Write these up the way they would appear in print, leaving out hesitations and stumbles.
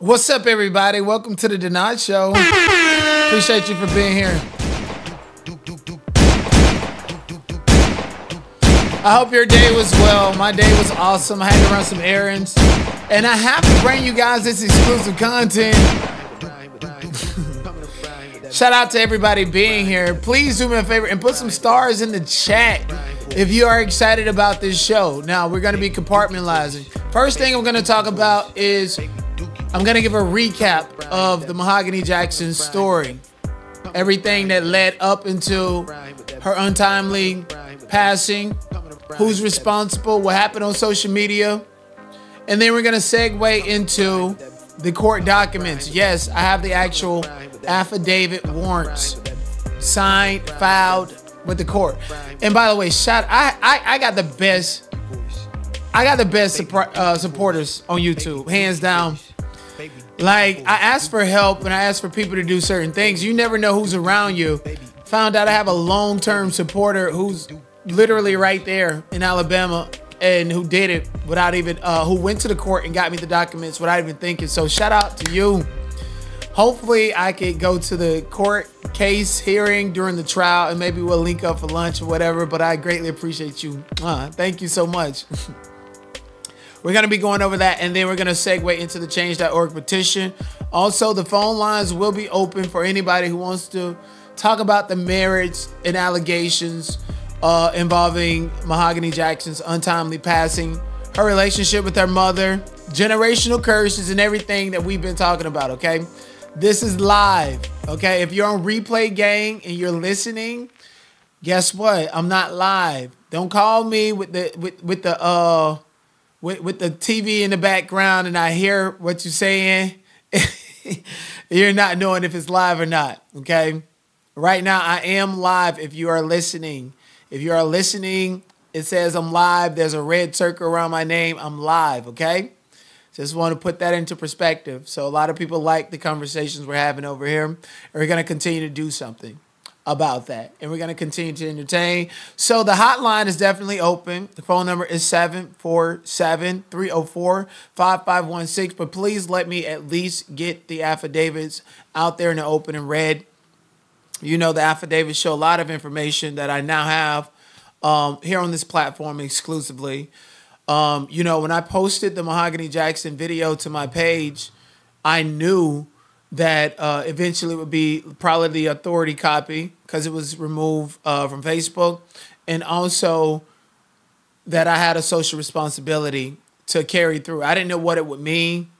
What's up, everybody? Welcome to The Donat Show. Appreciate you for being here. I hope your day was well. My day was awesome. I had to run some errands. And I have to bring you guys this exclusive content. Shout out to everybody being here. Please do me a favor and put some stars in the chat if you are excited about this show. Now, we're going to be compartmentalizing. First thing I'm going to talk about is I'm going to give a recap of the Mahogany Jackson story. Everything that led up into her untimely passing, who's responsible, what happened on social media. And then we're going to segue into the court documents. Yes, I have the actual affidavit warrants signed, filed with the court. And by the way, I got the best. I got the best supporters on YouTube, hands down. Like, I asked for help and I asked for people to do certain things. You never know who's around you. Found out I have a long-term supporter who's literally right there in Alabama and who did it without even, who went to the court and got me the documents without even thinking. So shout out to you. Hopefully I could go to the court case hearing during the trial and maybe we'll link up for lunch or whatever, but I greatly appreciate you. Thank you so much. We're going to be going over that, and then we're going to segue into the change.org petition. Also, the phone lines will be open for anybody who wants to talk about the marriage and allegations involving Mahogany Jackson's untimely passing, her relationship with her mother, generational curses, and everything that we've been talking about, okay? This is live, okay? If you're on Replay Gang and you're listening, guess what? I'm not live. Don't call me with the TV in the background and I hear what you're saying. You're not knowing if it's live or not, okay? Right now, I am live if you are listening. If you are listening, it says I'm live. There's a red circle around my name. I'm live, okay? Just want to put that into perspective. So a lot of people like the conversations we're having over here, and we're going to continue to do something about that, and we're going to continue to entertain. So the hotline is definitely open. The phone number is 747-304-5516, but please let me at least get the affidavits out there in the open and read. You know, the affidavits show a lot of information that I now have here on this platform exclusively. You know, when I posted the Mahogany Jackson video to my page, I knew that eventually would be probably the authority copy because it was removed from Facebook, and also that I had a social responsibility to carry through. I didn't know what it would mean.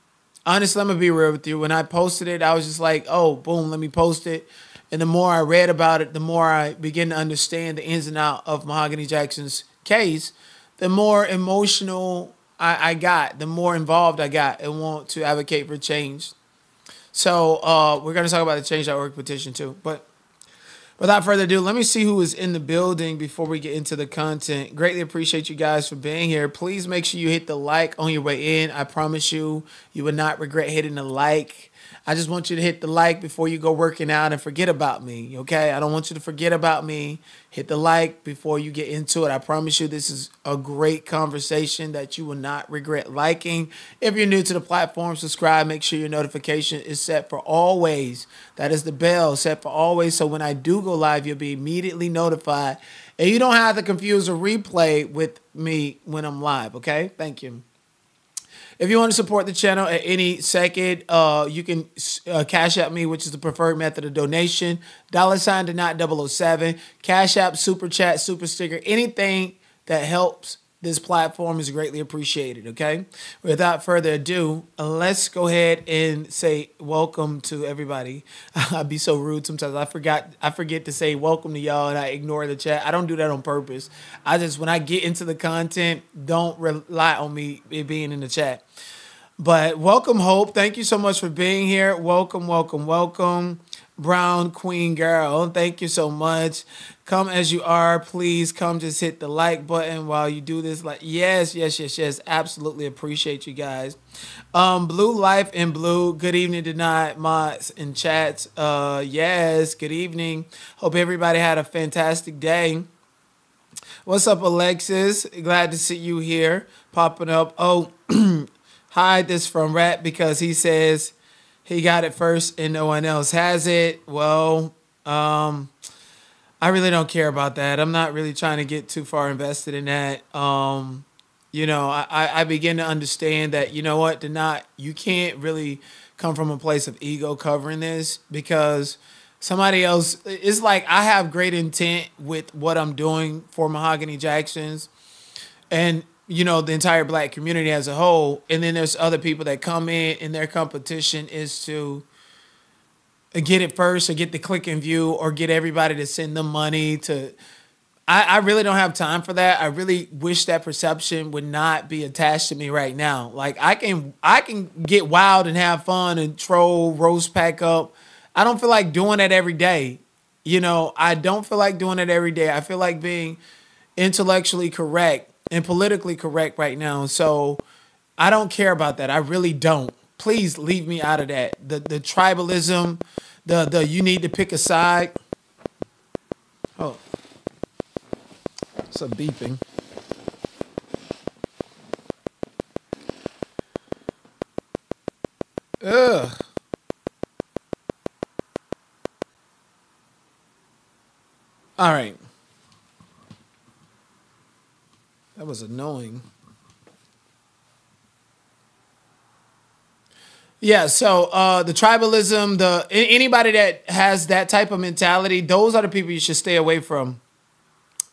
Honestly, I'm going to be real with you. When I posted it, I was just like, oh, boom, let me post it. And the more I read about it, the more I began to understand the ins and outs of Mahogany Jackson's case, the more emotional I got, the more involved I got and want to advocate for change. So we're going to talk about the change.org petition too. But without further ado, let me see who is in the building before we get into the content. Greatly appreciate you guys for being here. Please make sure you hit the like on your way in. I promise you, you would not regret hitting the like. I just want you to hit the like before you go working out and forget about me, okay? I don't want you to forget about me. Hit the like before you get into it. I promise you this is a great conversation that you will not regret liking. If you're new to the platform, subscribe. Make sure your notification is set for always. That is the bell set for always. So when I do go live, you'll be immediately notified. And you don't have to confuse a replay with me when I'm live, okay? Thank you. If you want to support the channel at any second, you can Cash App me, which is the preferred method of donation. $Donat007. Cash App, Super Chat, Super Sticker. Anything that helps this platform is greatly appreciated, okay? Without further ado, let's go ahead and say welcome to everybody. I'd be so rude sometimes. I forget to say welcome to y'all and I ignore the chat. I don't do that on purpose. I just, when I get into the content, don't rely on me being in the chat. But welcome, Hope. Thank you so much for being here. Welcome, welcome, welcome. Brown Queen Girl, thank you so much. Come as you are, please come just hit the like button while you do this. Like, yes, yes, yes, yes, absolutely appreciate you guys. Blue Life in Blue, good evening tonight, mods and chats. Yes, good evening. Hope everybody had a fantastic day. What's up, Alexis? Glad to see you here, popping up. Oh, hide this from Rat because he says he got it first and no one else has it. Well, I really don't care about that. I'm not really trying to get too far invested in that. You know, I begin to understand that, you know what, Donat, you can't really come from a place of ego covering this because somebody else, it's like I have great intent with what I'm doing for Mahogany Jacksons and, you know, the entire black community as a whole. And then there's other people that come in and their competition is to get it first or get the click and view or get everybody to send them money to. I really don't have time for that. I really wish that perception would not be attached to me right now. Like I can get wild and have fun and troll, roast, pack up. I don't feel like doing that every day. You know, I don't feel like doing it every day. I feel like being intellectually correct and politically correct right now. So I don't care about that. I really don't. Please leave me out of that. The tribalism, the you need to pick a side. Oh, it's a beeping. Ugh. All right. That was annoying. Yeah, so the tribalism, anybody that has that type of mentality, those are the people you should stay away from.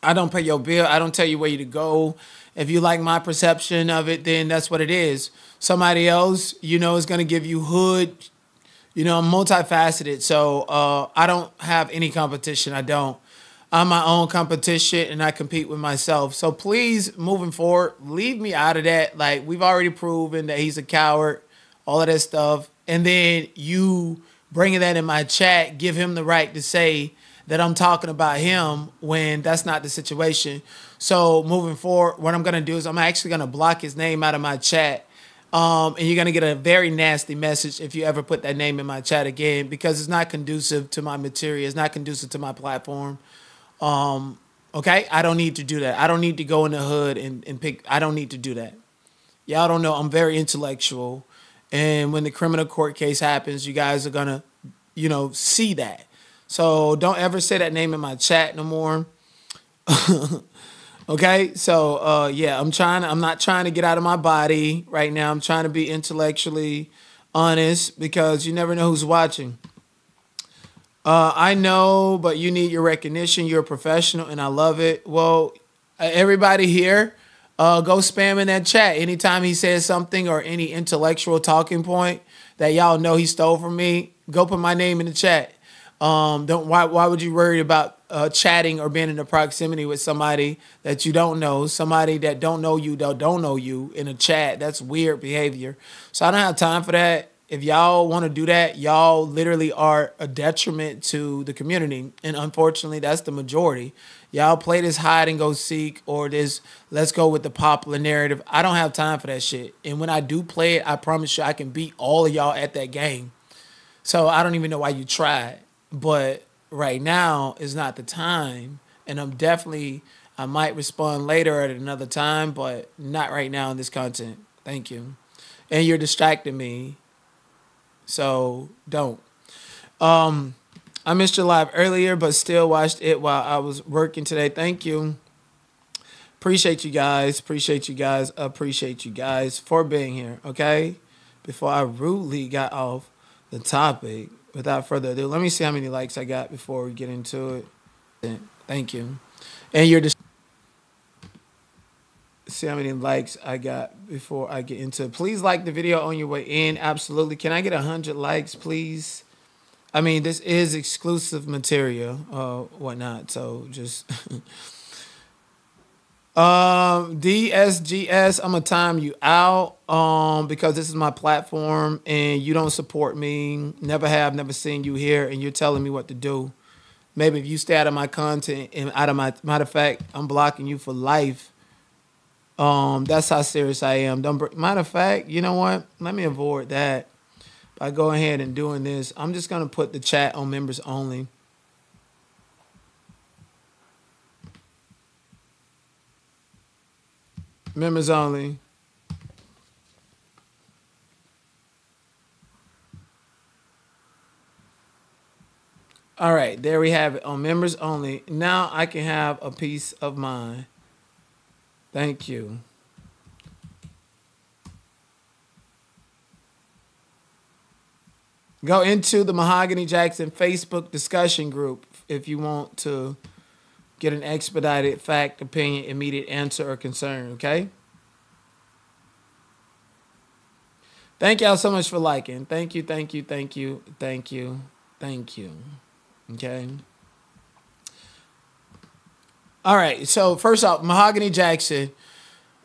I don't pay your bill. I don't tell you where you to go. If you like my perception of it, then that's what it is. Somebody else, you know, is going to give you hood. You know, I'm multifaceted, so I don't have any competition. I don't. I'm my own competition, and I compete with myself. So please, moving forward, leave me out of that. Like, we've already proven that he's a coward, all of that stuff. And then you bringing that in my chat, give him the right to say that I'm talking about him when that's not the situation. So moving forward, what I'm going to do is I'm actually going to block his name out of my chat. And you're going to get a very nasty message if you ever put that name in my chat again, because it's not conducive to my material. It's not conducive to my platform. Okay, I don't need to do that. I don't need to go in the hood and pick. I don't need to do that. Y'all don't know I'm very intellectual. And when the criminal court case happens, you guys are going to, you know, see that. So don't ever say that name in my chat no more. Okay, so yeah, I'm not trying to get out of my body right now. I'm trying to be intellectually honest because you never know who's watching. I know, but you need your recognition. You're a professional, and I love it. Well, everybody here, go spam in that chat. Anytime he says something or any intellectual talking point that y'all know he stole from me, go put my name in the chat. Don't. Why would you worry about chatting or being in the proximity with somebody that you don't know, somebody that don't know you, that don't know you in a chat? That's weird behavior. So I don't have time for that. If y'all want to do that, y'all literally are a detriment to the community. And unfortunately, that's the majority. Y'all play this hide and go seek or this let's go with the popular narrative. I don't have time for that shit. And when I do play it, I promise you I can beat all of y'all at that game. So I don't even know why you tried. But right now is not the time. And I'm definitely, I might respond later at another time, but not right now in this content. Thank you. And you're distracting me. So don't. I missed your live earlier, but still watched it while I was working today. Thank you. Appreciate you guys. Appreciate you guys. Appreciate you guys for being here. Okay. Before I rudely got off the topic, without further ado, let me see how many likes I got before we get into it. Thank you. And you're just see how many likes I got before I get into it. Please like the video on your way in. Absolutely. Can I get 100 likes, please? I mean, this is exclusive material, whatnot. So just DSGS, I'm gonna time you out because this is my platform and you don't support me. Never have, never seen you here, and you're telling me what to do. Maybe if you stay out of my content and out of my matter of fact, I'm blocking you for life. That's how serious I am. Don't, matter of fact, you know what? Let me avoid that by going ahead and doing this. I'm just gonna put the chat on members only. Members only. All right, there we have it on members only. Now I can have a peace of mind. Thank you. Go into the Mahogany Jackson Facebook discussion group if you want to get an expedited fact, opinion, immediate answer, or concern, okay? Thank y'all so much for liking. Thank you, thank you, thank you, thank you, thank you, okay? All right, so first off, Mahogany Jackson.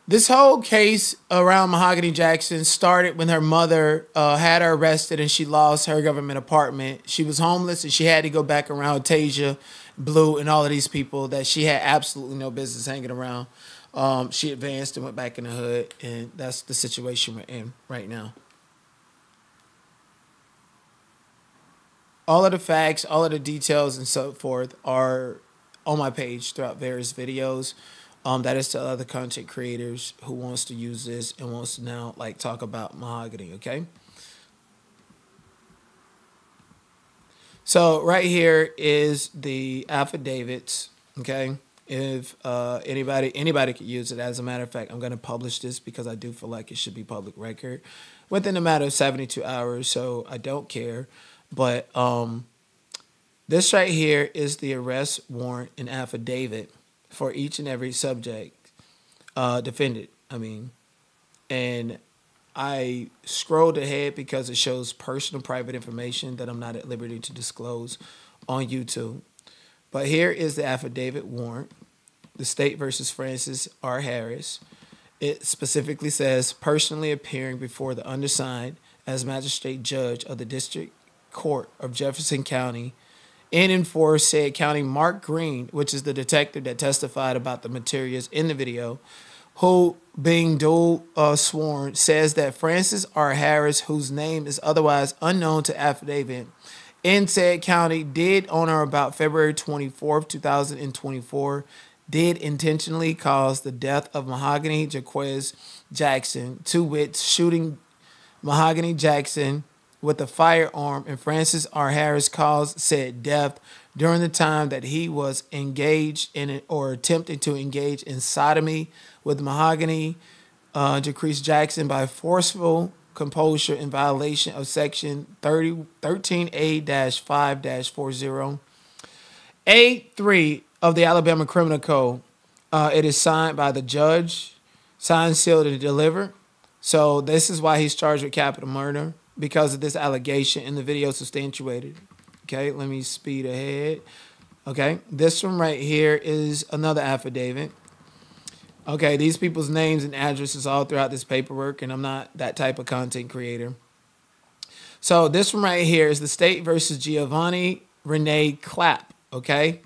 This whole case around Mahogany Jackson started when her mother had her arrested and she lost her government apartment. She was homeless and she had to go back around Taja, Blue, and all of these people that she had absolutely no business hanging around. She advanced and went back in the hood, and that's the situation we're in right now. All of the facts, all of the details, and so forth are on my page throughout various videos. That is to other content creators who wants to use this and wants to now like talk about Mahogany, okay? So right here is the affidavits, okay? If anybody could use it. As a matter of fact, I'm going to publish this because I do feel like it should be public record within a matter of 72 hours, so I don't care. But this right here is the arrest warrant and affidavit for each and every subject defended, I mean. And I scrolled ahead because it shows personal private information that I'm not at liberty to disclose on YouTube. But here is the affidavit warrant, the state versus Francis R. Harris. It specifically says, personally appearing before the undersigned as magistrate judge of the District Court of Jefferson County, in and for said county, Mark Green, which is the detective that testified about the materials in the video, who, being duly sworn, says that Francis R. Harris, whose name is otherwise unknown to affidavit, in said county, did on or about February 24th, 2024, did intentionally cause the death of Mahogany Jaquez Jackson, to wit, shooting Mahogany Jackson with a firearm, and Francis R. Harris caused said death during the time that he was engaged in or attempting to engage in sodomy with Mahogany Jaquez Jackson by forceful compulsion in violation of Section 13A-5-40A3 of the Alabama Criminal Code. It is signed by the judge, signed, sealed, and delivered. So this is why he's charged with capital murder, because of this allegation in the video substantiated. Okay, let me speed ahead. Okay, this one right here is another affidavit. Okay, these people's names and addresses all throughout this paperwork, and I'm not that type of content creator. So this one right here is the state versus Giovanni Renee Clapp, okay?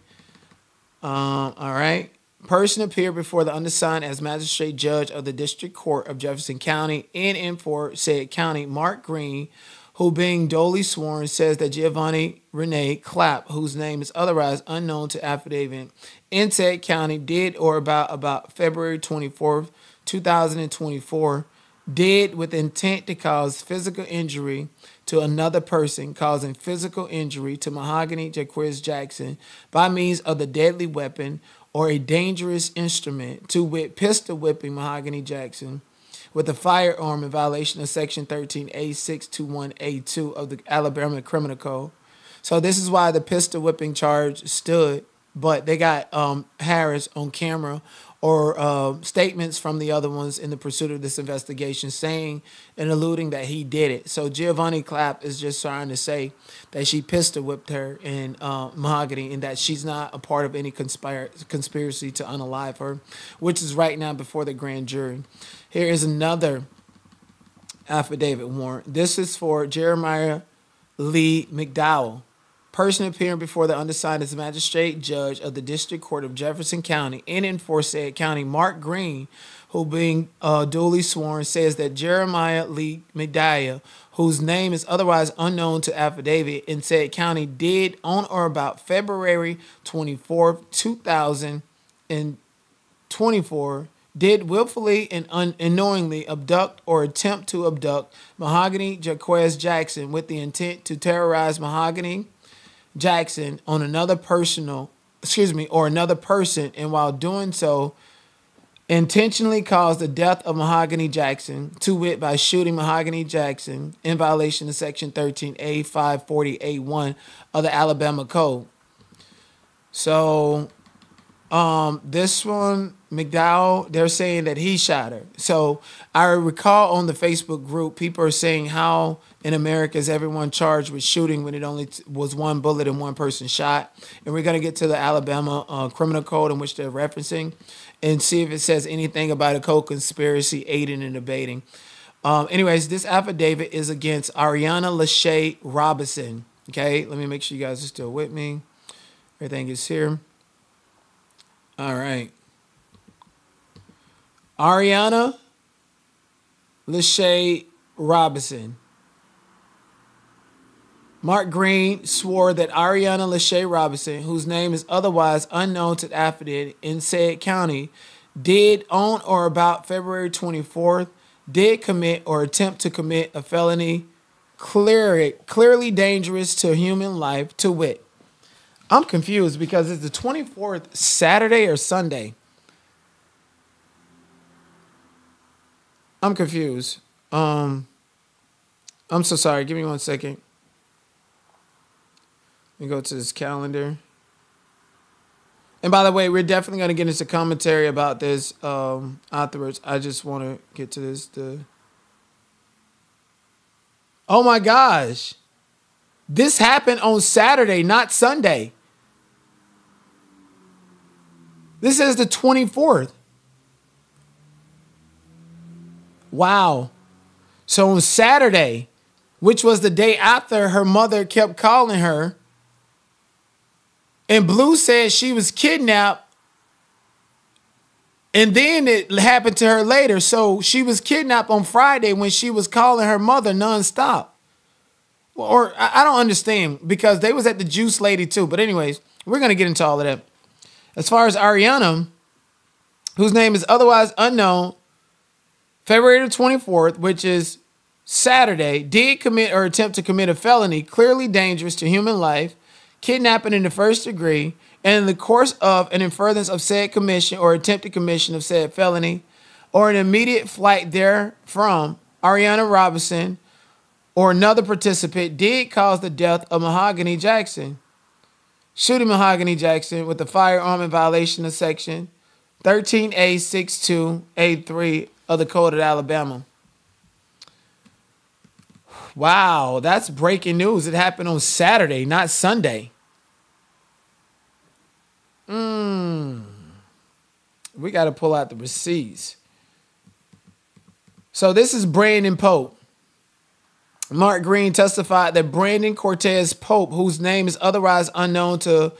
All right. Person appeared before the undersigned as magistrate judge of the District Court of Jefferson County in and for said county, Mark Green, who, being duly sworn, says that Giovanni Renee Clapp, whose name is otherwise unknown to affidavit, in said county, did or about February 24th, 2024, did with intent to cause physical injury to another person, causing physical injury to Mahogany Jaquez Jackson by means of the deadly weapon or a dangerous instrument, to wit, pistol whipping Mahogany Jackson with a firearm in violation of Section 13A-6-21A2 of the Alabama Criminal Code. So this is why the pistol whipping charge stood, but they got Harris on camera, or statements from the other ones in the pursuit of this investigation saying and alluding that he did it. So Giovanni Clapp is just trying to say that she pistol whipped her in Mahogany, and that she's not a part of any conspiracy to unalive her, which is right now before the grand jury. Here is another affidavit warrant. This is for Jeremiah Lee McDowell. Person appearing before the undersigned as magistrate judge of the District Court of Jefferson County in and for said county, Mark Green, who, being duly sworn, says that Jeremiah Lee McDowell, whose name is otherwise unknown to affidavit in said county, did on or about February 24th, 2024, did willfully and unknowingly abduct or attempt to abduct Mahogany Jaquez Jackson with the intent to terrorize Mahogany Jackson on another person, and while doing so, intentionally caused the death of Mahogany Jackson, to wit, by shooting Mahogany Jackson in violation of Section 13A-5-40A1 of the Alabama Code. So this one, McDowell, they're saying that he shot her. So I recall on the Facebook group, people are saying how in America is everyone charged with shooting when it only was one bullet and one person shot. And we're going to get to the Alabama Criminal Code in which they're referencing, and see if it says anything about a co-conspiracy, aiding and abetting. Anyways, this affidavit is against Ariana Lachey Robinson. Okay, let me make sure you guys are still with me. Everything is here. All right. Ariana Lachey Robinson. Mark Green swore that Ariana Lachey Robinson, whose name is otherwise unknown to the affidavit in said county, did on or about February 24th, did commit or attempt to commit a felony clearly dangerous to human life, to wit. I'm confused because it's the 24th, Saturday or Sunday. I'm confused. I'm so sorry. Give me one second. Let me go to this calendar. And by the way, we're definitely going to get into commentary about this afterwards. I just want to get to this. Oh my gosh. This happened on Saturday, not Sunday. This is the 24th. Wow. So on Saturday, which was the day after her mother kept calling her, and Blue said she was kidnapped, and then it happened to her later. So she was kidnapped on Friday when she was calling her mother nonstop. Or I don't understand, because they was at the Juice Lady too. But anyways, we're going to get into all of that. As far as Ariana, whose name is otherwise unknown, February the 24th, which is Saturday, did commit or attempt to commit a felony clearly dangerous to human life, kidnapping in the first degree, and in the course of and in furtherance of said commission or attempted commission of said felony, or an immediate flight therefrom, Ariana Robinson or another participant did cause the death of Mahogany Jackson, shooting Mahogany Jackson with a firearm in violation of Section 13A-6-2A3 of the Code of Alabama. Wow, that's breaking news. It happened on Saturday, not Sunday. We got to pull out the receipts. So this is Brandon Pope. Mark Green testified that Brandon Cortez Pope, whose name is otherwise unknown to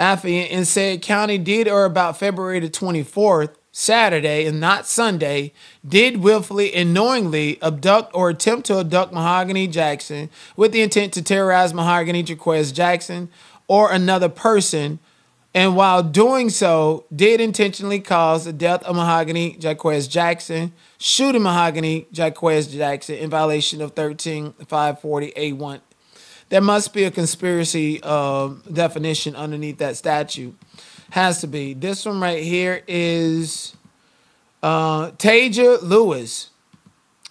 affiant in said county, did or about February the 24th, Saturday and not Sunday, did willfully and knowingly abduct or attempt to abduct Mahogany Jackson with the intent to terrorize Mahogany Jaquez Jackson or another person, and while doing so, did intentionally cause the death of Mahogany Jaquez Jackson, shooting Mahogany Jaquez Jackson in violation of 13A-540A1. There must be a conspiracy definition underneath that statute. Has to be. This one right here is Taja Lewis.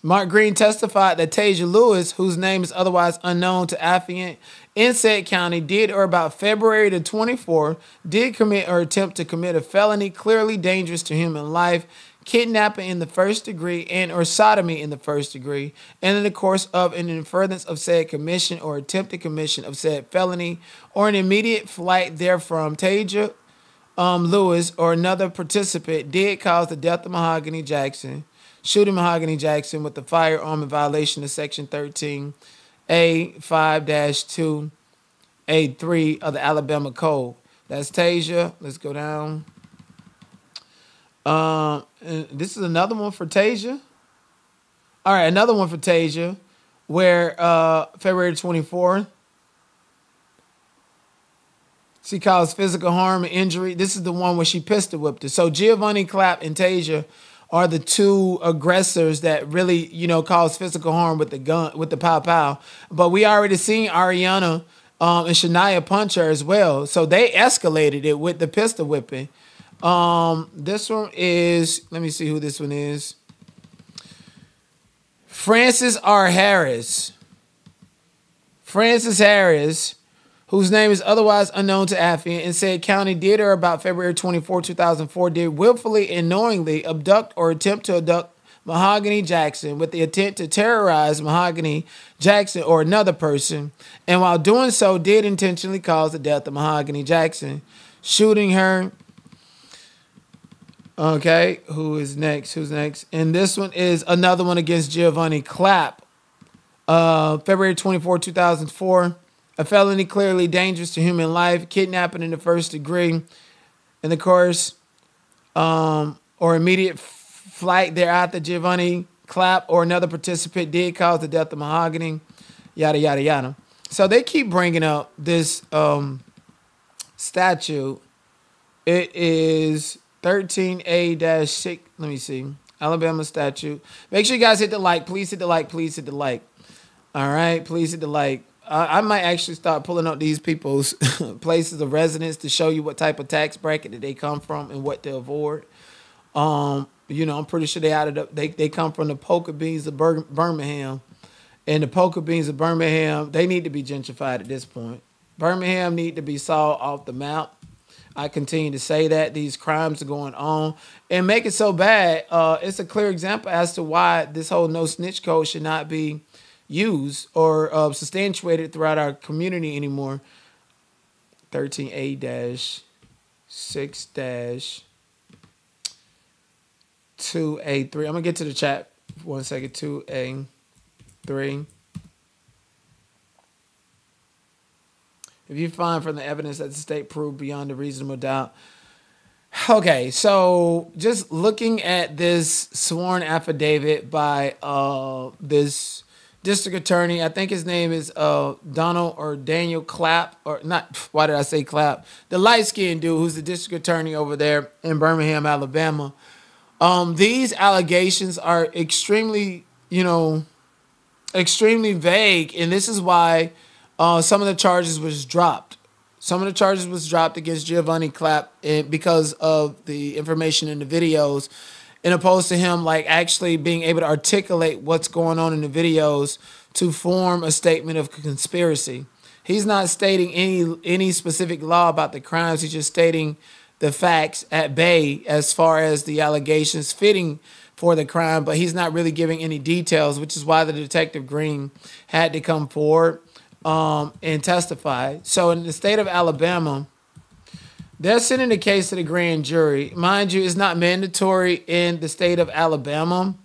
Mark Green testified that Taja Lewis, whose name is otherwise unknown to affiant in said county, did or about February the 24th, did commit or attempt to commit a felony clearly dangerous to human life, kidnapping in the first degree and or sodomy in the first degree, and in the course of and in furtherance of said commission or attempted commission of said felony, or an immediate flight therefrom, Taja Lewis or another participant did cause the death of Mahogany Jackson, shooting Mahogany Jackson with the firearm in violation of Section 13A-5-2A3 of the Alabama Code. That's Taja. Let's go down. This is another one for Taja. All right, another one for Taja where February 24th, she caused physical harm and injury. This is the one where she pistol whipped her. So Giovanni Clapp and Taja are the two aggressors that really, you know, caused physical harm with the gun, with the pow pow. But we already seen Ariana and Shania punched her as well. So they escalated it with the pistol whipping. This one is, let me see who this one is. Francis R. Harris. Francis Harris, whose name is otherwise unknown to Affian, and said County did or about February 24, 2004, did willfully and knowingly abduct or attempt to abduct Mahogany Jackson with the intent to terrorize Mahogany Jackson or another person, and while doing so did intentionally cause the death of Mahogany Jackson, shooting her. Okay, who is next? Who's next? And this one is another one against Giovanni Clapp. February 24, 2004. A felony clearly dangerous to human life, kidnapping in the first degree, and of course, or immediate flight thereafter. Giovanni Clapp or another participant did cause the death of Mahogany, yada, yada, yada. So they keep bringing up this statute. It is 13A-6, let me see, Alabama statute. Make sure you guys hit the like. Please hit the like. Please hit the like. All right, please hit the like. I might actually start pulling up these people's places of residence to show you what type of tax bracket that they come from and what they avoid. You know, I'm pretty sure they added up. They come from the Poca Beans of Birmingham, and the Poca Beans of Birmingham, they need to be gentrified at this point. Birmingham need to be sawed off the map. I continue to say that these crimes are going on and make it so bad. It's a clear example as to why this whole no snitch code should not be used or substantiated throughout our community anymore. 13A-6-2A3. I'm going to get to the chat for 1 second. 2A3. If you find from the evidence that the state proved beyond a reasonable doubt. Okay, so just looking at this sworn affidavit by this district attorney, I think his name is Donald or Daniel Clapp, or not, why did I say Clapp? The light-skinned dude who's the district attorney over there in Birmingham, Alabama. These allegations are extremely, you know, extremely vague, and this is why some of the charges was dropped. Some of the charges was dropped against Giovanni Clapp because of the information in the videos, and opposed to him like actually being able to articulate what's going on in the videos to form a statement of conspiracy. He's not stating any specific law about the crimes. He's just stating the facts at bay as far as the allegations fitting for the crime, but he's not really giving any details, which is why the Detective Green had to come forward and testify. So in the state of Alabama, they're sending the case to the grand jury. Mind you, it's not mandatory in the state of Alabama,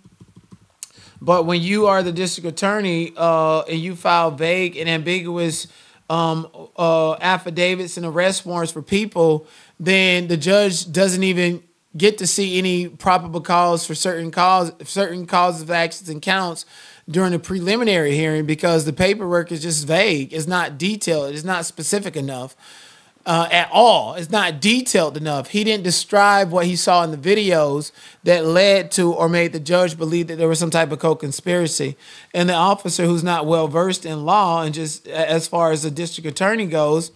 but when you are the district attorney and you file vague and ambiguous affidavits and arrest warrants for people, then the judge doesn't even get to see any probable cause for certain causes of actions and counts during the preliminary hearing because the paperwork is just vague. It's not detailed. It's not specific enough. At all. It's not detailed enough. He didn't describe what he saw in the videos that led to or made the judge believe that there was some type of co-conspiracy. And the officer who's not well-versed in law and just as far as the district attorney goes,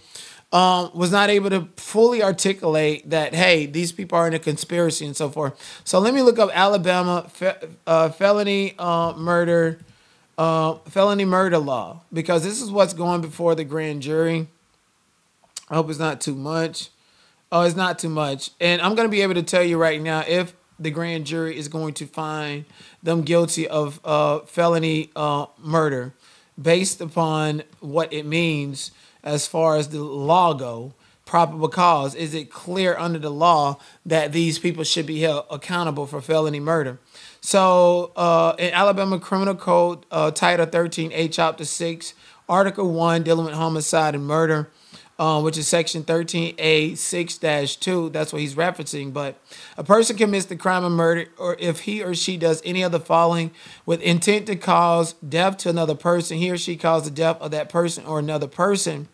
was not able to fully articulate that, hey, these people are in a conspiracy and so forth. So let me look up Alabama felony murder law, because this is what's going before the grand jury. I hope it's not too much. Oh, it's not too much. And I'm going to be able to tell you right now if the grand jury is going to find them guilty of felony murder based upon what it means as far as the law go, probable cause. Is it clear under the law that these people should be held accountable for felony murder? So in Alabama Criminal Code, Title 13A, Chapter 6, Article 1, dealing with homicide and murder, which is Section 13A-6-2. That's what he's referencing. But a person commits the crime of murder or if he or she does any of the following with intent to cause death to another person, he or she caused the death of that person or another person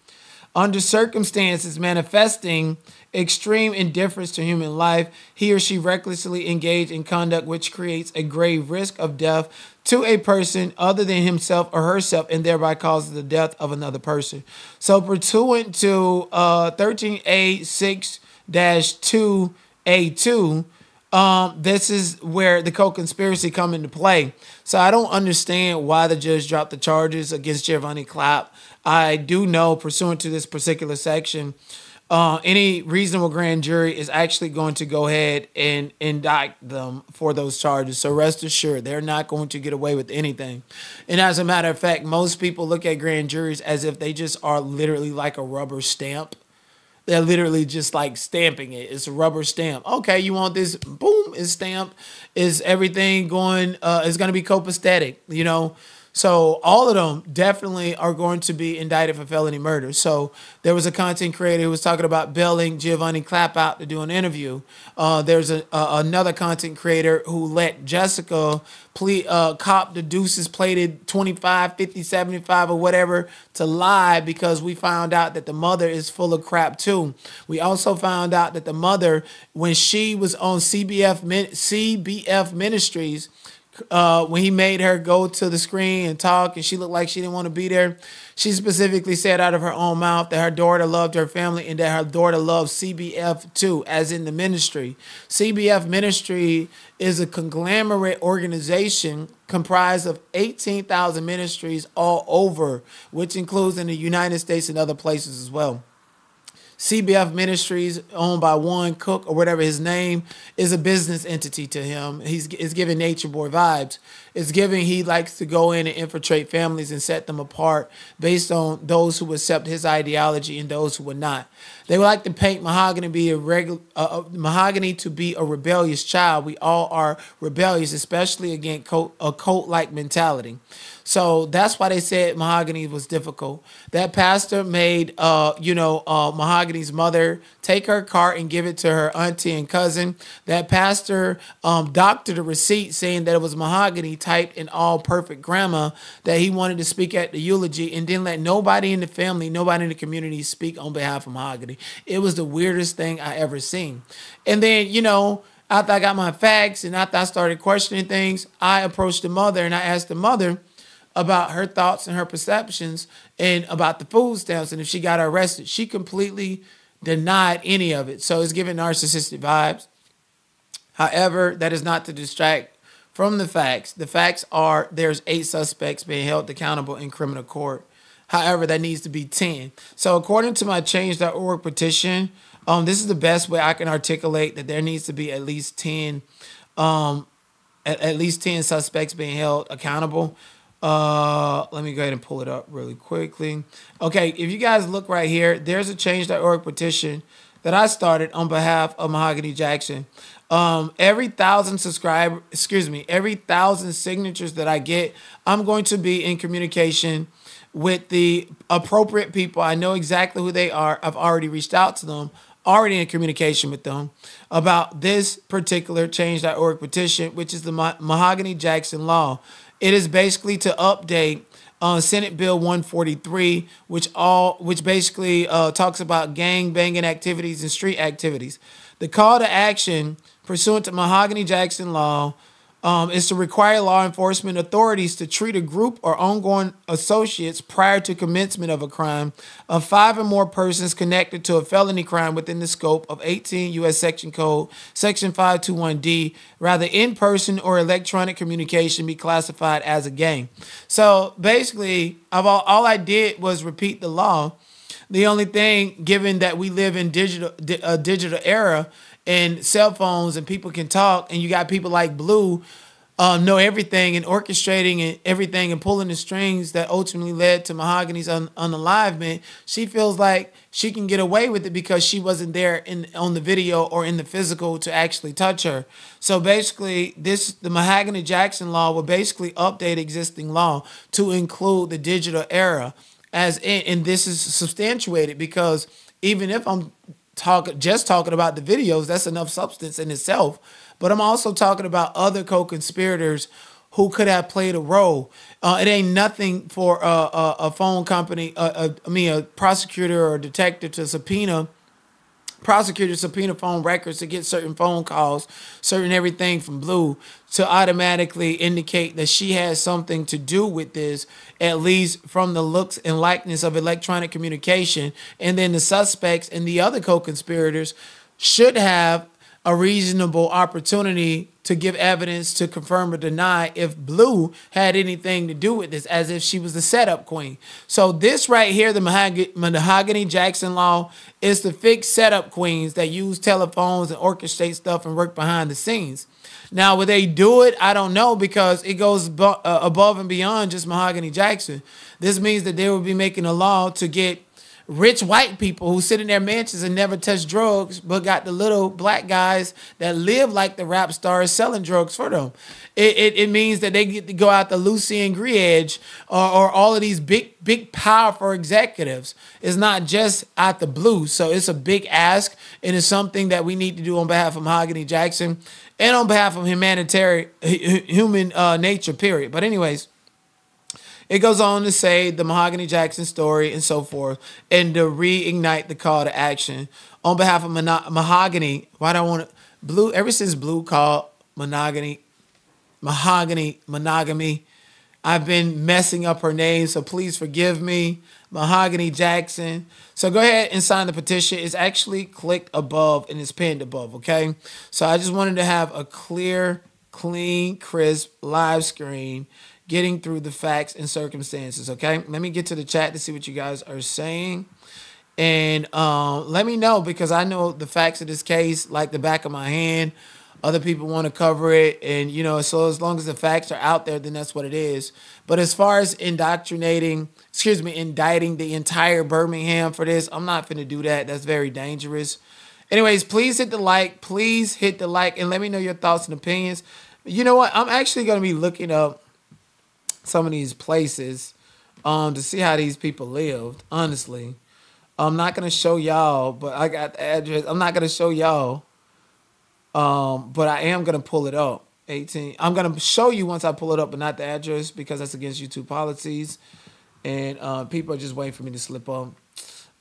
under circumstances manifesting extreme indifference to human life, he or she recklessly engaged in conduct which creates a grave risk of death to a person other than himself or herself and thereby causes the death of another person. So pursuant to 13A-6-2A2, this is where the co-conspiracy come into play. So I don't understand why the judge dropped the charges against Giovanni Clapp. I do know pursuant to this particular section, any reasonable grand jury is actually going to go ahead and indict them for those charges. So rest assured, they're not going to get away with anything. And as a matter of fact, most people look at grand juries as if they just are literally like a rubber stamp. They're literally just like stamping it. It's a rubber stamp. Okay, you want this? Boom, it's stamped. Is everything going, it's going to be copacetic, you know? So all of them definitely are going to be indicted for felony murder. So there was a content creator who was talking about bailing Giovanni Clapp out to do an interview. There's another content creator who let Jessica cop the deuces plated 25, 50, 75 or whatever to lie because we found out that the mother is full of crap too. We also found out that the mother, when she was on CBF Ministries, when he made her go to the screen and talk and she looked like she didn't want to be there, she specifically said out of her own mouth that her daughter loved her family and that her daughter loved CBF too, as in the ministry. CBF Ministry is a conglomerate organization comprised of 18,000 ministries all over, which includes in the United States and other places as well. CBF Ministries, owned by one Cook or whatever his name, is a business entity to him. It's giving Nature Boy vibes. It's giving he likes to go in and infiltrate families and set them apart based on those who accept his ideology and those who would not. They would like to paint Mahogany to be a rebellious child. We all are rebellious, especially against a cult-like mentality. So that's why they said Mahogany was difficult. That pastor made, Mahogany's mother take her car and give it to her auntie and cousin. That pastor doctored a receipt saying that it was Mahogany typed in all perfect grammar that he wanted to speak at the eulogy and didn't let nobody in the family, nobody in the community speak on behalf of Mahogany. It was the weirdest thing I ever seen. And then, you know, after I got my facts and after I started questioning things, I approached the mother and I asked the mother about her thoughts and her perceptions and about the food stamps and if she got arrested. She completely denied any of it. So it's giving narcissistic vibes. However, that is not to distract from the facts. The facts are there's 8 suspects being held accountable in criminal court. However, that needs to be 10. So according to my change.org petition, this is the best way I can articulate that there needs to be at least 10, suspects being held accountable. Let me go ahead and pull it up really quickly. Okay, if you guys look right here, there's a change.org petition that I started on behalf of Mahogany Jackson. Every 1,000 subscribers, every 1,000 signatures that I get, I'm going to be in communication with the appropriate people. I know exactly who they are. I've already reached out to them, already in communication with them about this particular change.org petition, which is the Mahogany Jackson Law. It is basically to update Senate Bill 143, which basically talks about gang banging activities and street activities. The call to action pursuant to Mahogany Jackson Law is to require law enforcement authorities to treat a group or ongoing associates prior to commencement of a crime of 5 or more persons connected to a felony crime within the scope of 18 U.S. Section Code, Section 521D, rather in-person or electronic communication be classified as a gang. So basically, all I did was repeat the law. The only thing, given that we live in a digital era, and cell phones and people can talk, and you got people like Blue know everything and orchestrating and everything and pulling the strings that ultimately led to Mahogany's unalivement. She feels like she can get away with it because she wasn't there on the video or in the physical to actually touch her. So basically, the Mahogany Jackson Law will basically update existing law to include the digital era, and this is substantiated because even if I'm just talking about the videos, that's enough substance in itself. But I'm also talking about other co-conspirators who could have played a role. It ain't nothing for a phone company, I mean, a prosecutor or a detective to subpoena prosecutors subpoena phone records to get certain phone calls, certain everything from Blue, to automatically indicate that she has something to do with this, at least from the looks and likeness of electronic communication. And then the suspects and the other co-conspirators should have a reasonable opportunity to give evidence to confirm or deny if Blue had anything to do with this, as if she was the setup queen. So this right here, the Mahogany Jackson Law, is to fix setup queens that use telephones and orchestrate stuff and work behind the scenes. Now, will they do it? I don't know, because it goes above and beyond just Mahogany Jackson. This means that they will be making a law to get rich white people who sit in their mansions and never touch drugs, but got the little black guys that live like the rap stars selling drugs for them. It means that they get to go out the Lucien Griege or all of these big powerful executives. It's not just out the blue. So it's a big ask, and it's something that we need to do on behalf of Mahogany Jackson and on behalf of humanitarian human nature, period. But anyways, it goes on to say the Mahogany Jackson story and so forth, and to reignite the call to action on behalf of Mahogany. Why do I want to, Blue? Ever since Blue called Mahogany, I've been messing up her name, so please forgive me, Mahogany Jackson. So go ahead and sign the petition. It's actually clicked above and it's pinned above. Okay, so I just wanted to have a clear, clean, crisp live screen, getting through the facts and circumstances, okay? Let me get to the chat to see what you guys are saying. And let me know, because I know the facts of this case like the back of my hand. Other people want to cover it. And, you know, so as long as the facts are out there, then that's what it is. But as far as indicting the entire Birmingham for this, I'm not going to do that. That's very dangerous. Anyways, please hit the like. Please hit the like and let me know your thoughts and opinions. You know what? I'm actually going to be looking up some of these places to see how these people lived. Honestly, I'm not gonna show y'all, but I got the address. I'm not gonna show y'all, but I am gonna pull it up. 18. I'm gonna show you once I pull it up, but not the address, because that's against YouTube policies, and people are just waiting for me to slip up.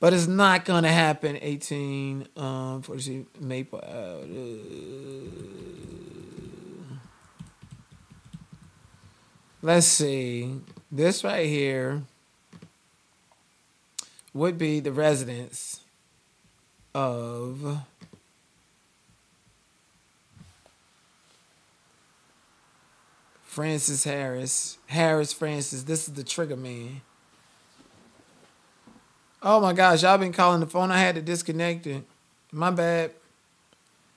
But it's not gonna happen. 18. 40 Maple. Let's see. This right here would be the residence of Francis Harris. Harris Francis. This is the trigger man. Oh my gosh, y'all been calling the phone. I had to disconnect it. My bad.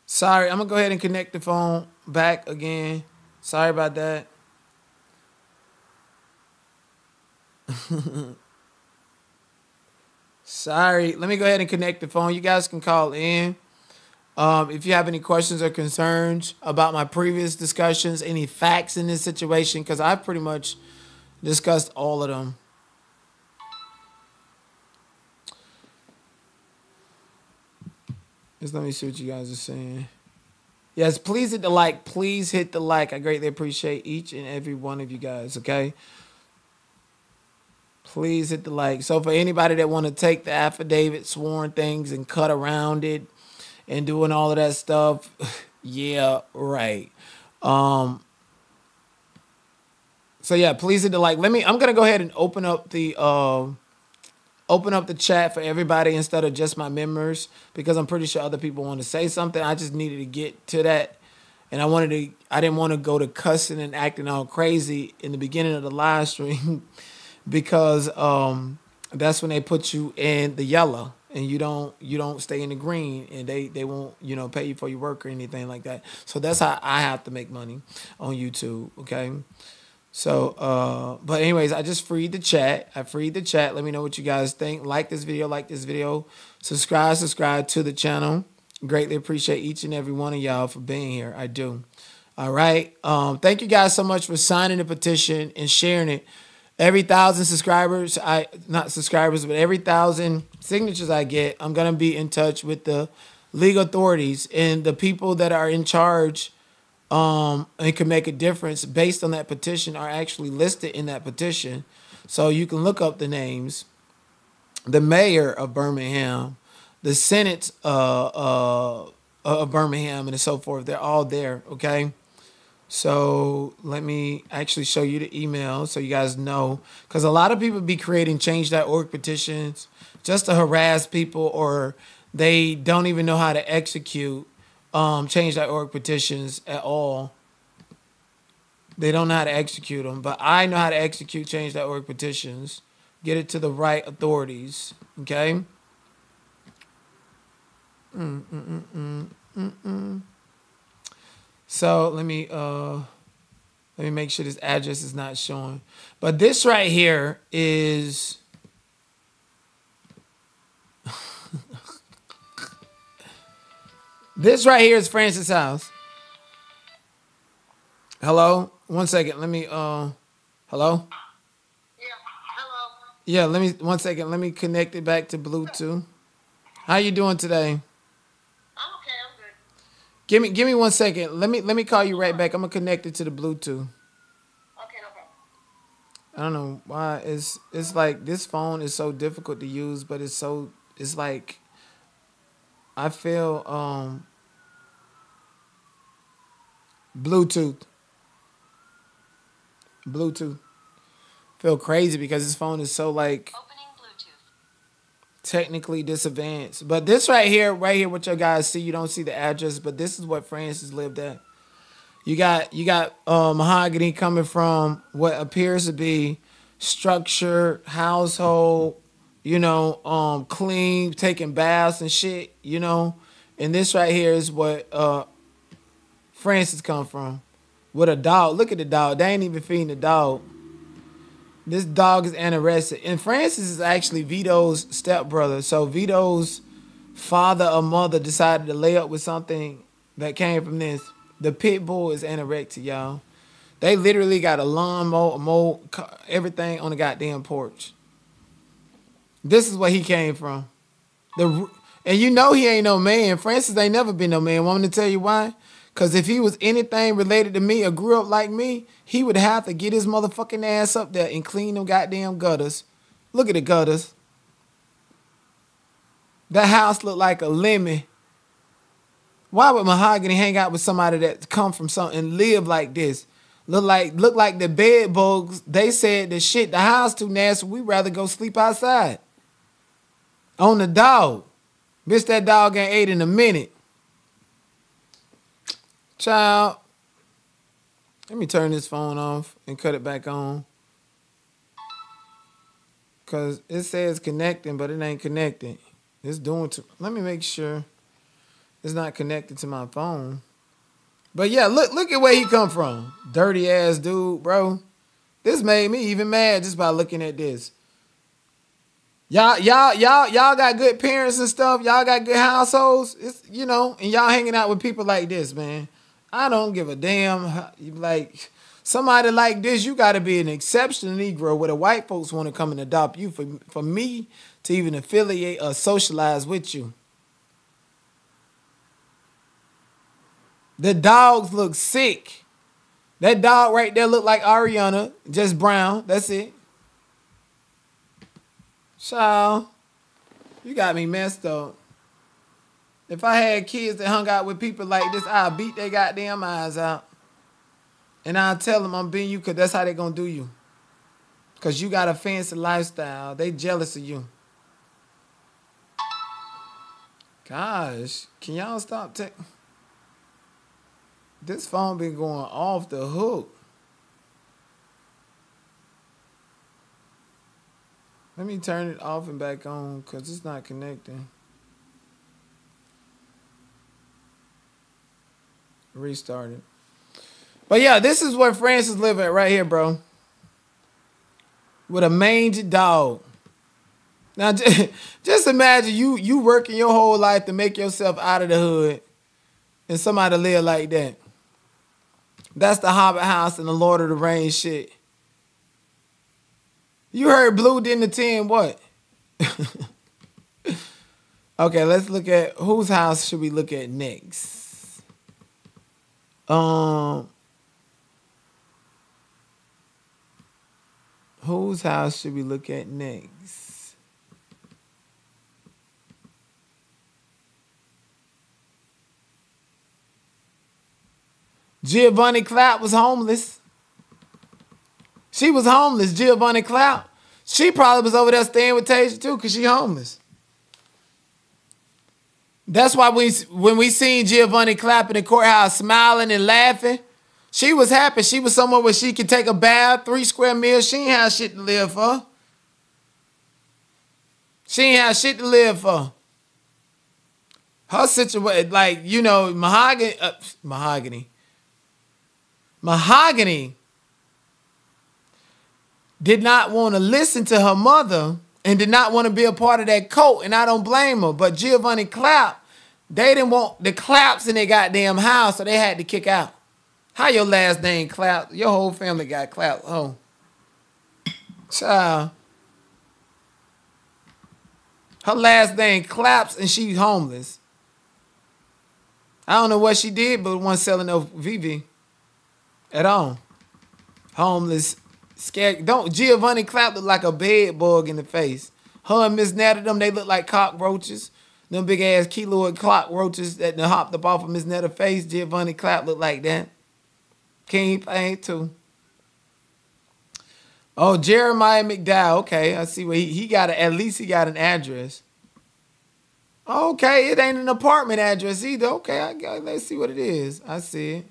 Sorry. I'm going to go ahead and connect the phone back again. Sorry about that. Sorry, let me go ahead and connect the phone. You guys can call in if you have any questions or concerns about my previous discussions, any facts in this situation, because I've pretty much discussed all of them. Just let me see what you guys are saying. Yes, please hit the like. Please hit the like. I greatly appreciate each and every one of you guys, okay? Please hit the like. So for anybody that want to take the affidavit, sworn things, and cut around it and doing all of that stuff, yeah, right. So yeah, please hit the like. I'm gonna go ahead and open up the chat for everybody instead of just my members, because I'm pretty sure other people want to say something. I just needed to get to that, and I didn't want to go to cussing and acting all crazy in the beginning of the live stream. Because that's when they put you in the yellow, and you don't stay in the green, and they won't, you know, pay you for your work or anything like that. So that's how I have to make money on YouTube, okay? So, but anyways, I just freed the chat. I freed the chat. Let me know what you guys think. Like this video. Subscribe to the channel. Greatly appreciate each and every one of y'all for being here. I do. All right. Thank you guys so much for signing the petition and sharing it. Every 1,000 subscribers, every 1,000 signatures I get, I'm going to be in touch with the legal authorities and the people that are in charge and can make a difference based on that petition are actually listed in that petition. So you can look up the names. The mayor of Birmingham, the Senate's of Birmingham and so forth. They're all there, okay? So let me actually show you the email so you guys know. Because a lot of people be creating change.org petitions just to harass people, or they don't even know how to execute change.org petitions at all. They don't know how to execute them. But I know how to execute change.org petitions. Get it to the right authorities, okay? So let me make sure this address is not showing. But this right here is this right here is Francis' house. Hello? 1 second. Let me hello? Yeah, hello. Yeah, let me 1 second. Let me connect it back to Bluetooth. How you doing today? Give me 1 second. Let me call you right back. I'm gonna connect it to the Bluetooth. Okay, no problem. I don't know why it's like this phone is so difficult to use, but it's like I feel Bluetooth. Feel crazy because this phone is so like technically disadvantaged. But this right here, what your guys see, you don't see the address, but this is what Francis lived at. You got Mahogany coming from what appears to be structured household, you know, clean, taking baths and shit, you know. And this right here is what Francis come from, with a dog. Look at the dog. They ain't even feeding the dog. This dog is anorexic. And Francis is actually Vito's stepbrother. So Vito's father or mother decided to lay up with something that came from this. The pit bull is anorexic, y'all. They literally got a lawnmower, everything on the goddamn porch. This is where he came from. And you know he ain't no man. Francis ain't never been no man. Want me to tell you why? Because if he was anything related to me or grew up like me, he would have to get his motherfucking ass up there and clean them goddamn gutters. Look at the gutters. That house looked like a lemon. Why would Mahogany hang out with somebody that come from something and live like this? Look like the bed bugs. They said the shit, the house too nasty. We'd rather go sleep outside. On the dog. Bitch, that dog ain't ate in a minute. Child, let me turn this phone off and cut it back on. Because it says connecting, but it ain't connecting. It's doing to... Let me make sure it's not connected to my phone. But yeah, look at where he come from. Dirty ass dude, bro. This made me even mad just by looking at this. Y'all got good parents and stuff. Y'all got good households. It's, you know, and y'all hanging out with people like this, man. I don't give a damn. Like, somebody like this, you got to be an exceptional Negro where the white folks want to come and adopt you for me to even affiliate or socialize with you. The dogs look sick. That dog right there look like Ariana, just brown. That's it. Child, you got me messed up. If I had kids that hung out with people like this, I'd beat their goddamn eyes out. And I'll tell them I'm beating you because that's how they're going to do you. Because you got a fancy lifestyle. They jealous of you. Gosh, can y'all stop? This phone been going off the hook. Let me turn it off and back on because it's not connecting. Restart it. But yeah, this is where Francis live at right here, bro. With a mangy dog. Now, just imagine you working your whole life to make yourself out of the hood and somebody live like that. That's the Hobbit house and the Lord of the Rings shit. You heard Blue didn't attend what? Okay, let's look at whose house should we look at next. Whose house should we look at next? Giovanni Clapp was homeless. She was homeless, Giovanni Clapp. She probably was over there staying with Taja too because she homeless. That's why when we seen Giovanni Clapp in the courthouse smiling and laughing, she was happy. She was somewhere where she could take a bath, 3 square meals. She ain't have shit to live for. She ain't have shit to live for. Her situation, like, you know, Mahogany did not want to listen to her mother and did not want to be a part of that cult, and I don't blame her. But Giovanni Clapp, they didn't want the Claps in their goddamn house, so they had to kick out. How your last name Clapp? Your whole family got clapped. Oh, child. Her last name Claps and she's homeless. I don't know what she did, but one selling no VV at all. Homeless, scared. Don't Giovanni Clapp look like a bed bug in the face. Her and Miss Netta, them, they look like cockroaches. Them big ass keloid cockroaches that done hopped up off of Miss Netta's face. Giovanni Clapp look like that. King Payne too. Oh, Jeremiah McDowell. Okay, I see where he got at least he got an address. Okay, it ain't an apartment address either. Okay, let's see what it is. I see it.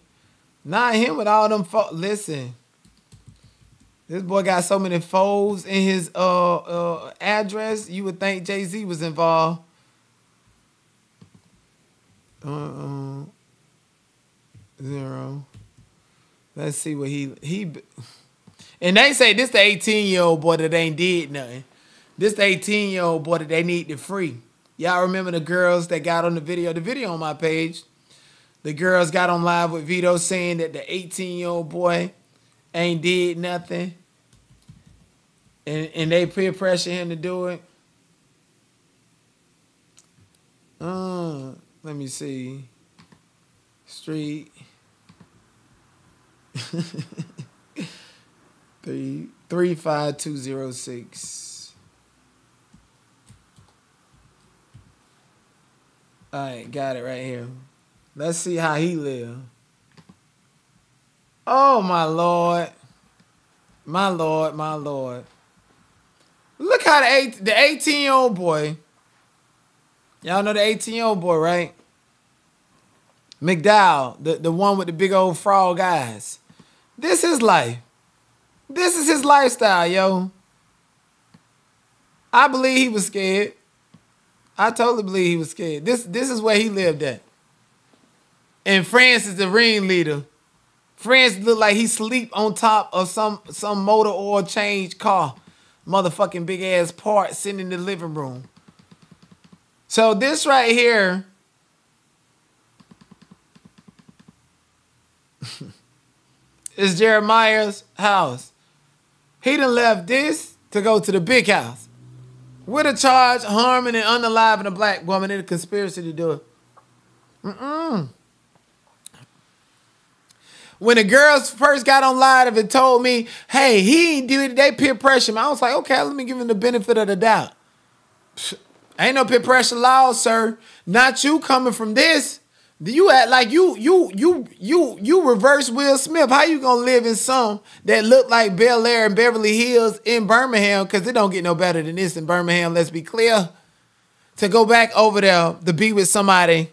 Not him with all them foes. Listen, this boy got so many foes in his address. You would think Jay-Z was involved. Zero. Let's see what he. And they say this the 18-year-old boy that ain't did nothing. This the 18-year-old boy that they need to free. Y'all remember the girls that got on the video on my page. The girls got on live with Vito saying that the 18-year-old boy ain't did nothing. And they peer pressure him to do it. Let me see. Street. 35206. All right, got it right here. Let's see how he live. Oh my Lord, my Lord, my Lord. Look how the 18-year-old boy. Y'all know the 18-year-old boy, right? McDowell, the one with the big old frog eyes. This is life. This is his lifestyle, yo. I believe he was scared. I totally believe he was scared. This is where he lived at. And Francis, the ringleader. Francis looked like he sleep on top of some motor oil change car. Motherfucking big ass part sitting in the living room. So this right here. It's Jeremiah's house. He done left this to go to the big house with a charge harming and unaliving a black woman in a conspiracy to do it. When the girls first got on live and told me, hey, he ain't do it, they peer pressure me. I was like, okay, let me give him the benefit of the doubt. Psh, ain't no peer pressure law, sir. Not you coming from this. You act like you reverse Will Smith. How you gonna live in some that look like Bel Air and Beverly Hills in Birmingham? Because it don't get no better than this in Birmingham, let's be clear. To go back over there to be with somebody,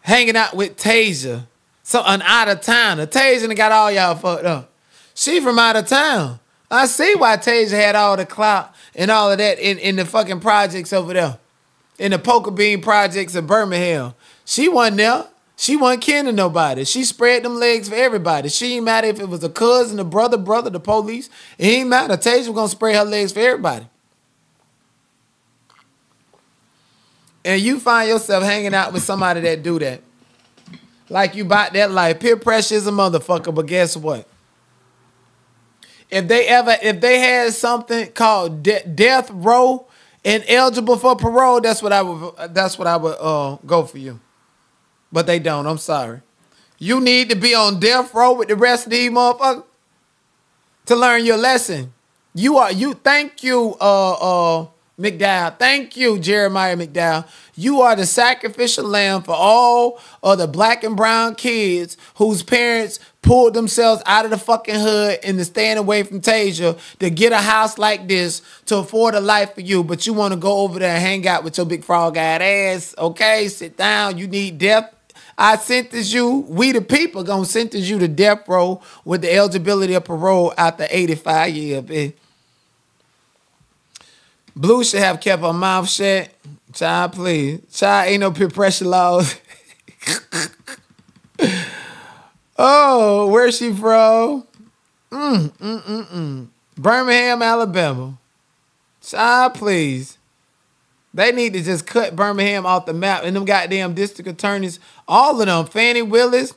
hanging out with Taja, so an out of towner. Taja got all y'all fucked up. She from out of town. I see why Taja had all the clout and all of that in the fucking projects over there, in the Poker Bean projects of Birmingham. She wasn't there. She wasn't kin to nobody. She spread them legs for everybody. She ain't matter if it was a cousin, a brother, the police. It ain't matter. Taja was going to spread her legs for everybody. And you find yourself hanging out with somebody that do that. Like you bought that life. Peer pressure is a motherfucker, but guess what? If they had something called death row and eligible for parole, that's what I would go for you. But they don't. I'm sorry. You need to be on death row with the rest of these motherfuckers to learn your lesson. You are. You. Thank you, McDowell. Thank you, Jeremiah McDowell. You are the sacrificial lamb for all of the black and brown kids whose parents pulled themselves out of the fucking hood and to stand away from Taja to get a house like this to afford a life for you. But you want to go over there and hang out with your big frog-eyed ass. Okay, sit down. You need death. I sentence you. We the people gonna sentence you to death row with the eligibility of parole after 85 years, bitch. Blue should have kept her mouth shut. Child, please. Child, ain't no peer pressure laws. Oh, where's she from? Birmingham, Alabama. Child, please. They need to just cut Birmingham off the map. And them goddamn district attorneys, all of them. Fannie Willis,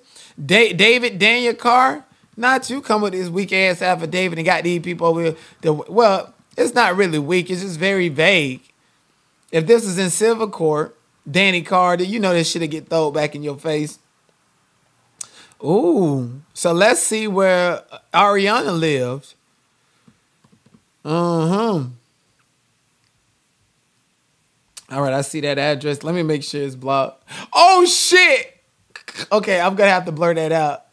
David Daniel Carr. Not you come with this weak-ass affidavit and got these people over here. Well, it's not really weak. It's just very vague. If this is in civil court, Danny Carter, you know this shit'll get thrown back in your face. Ooh. So let's see where Ariana lived. All right, I see that address. Let me make sure it's blocked. Oh, shit. Okay, I'm going to have to blur that out.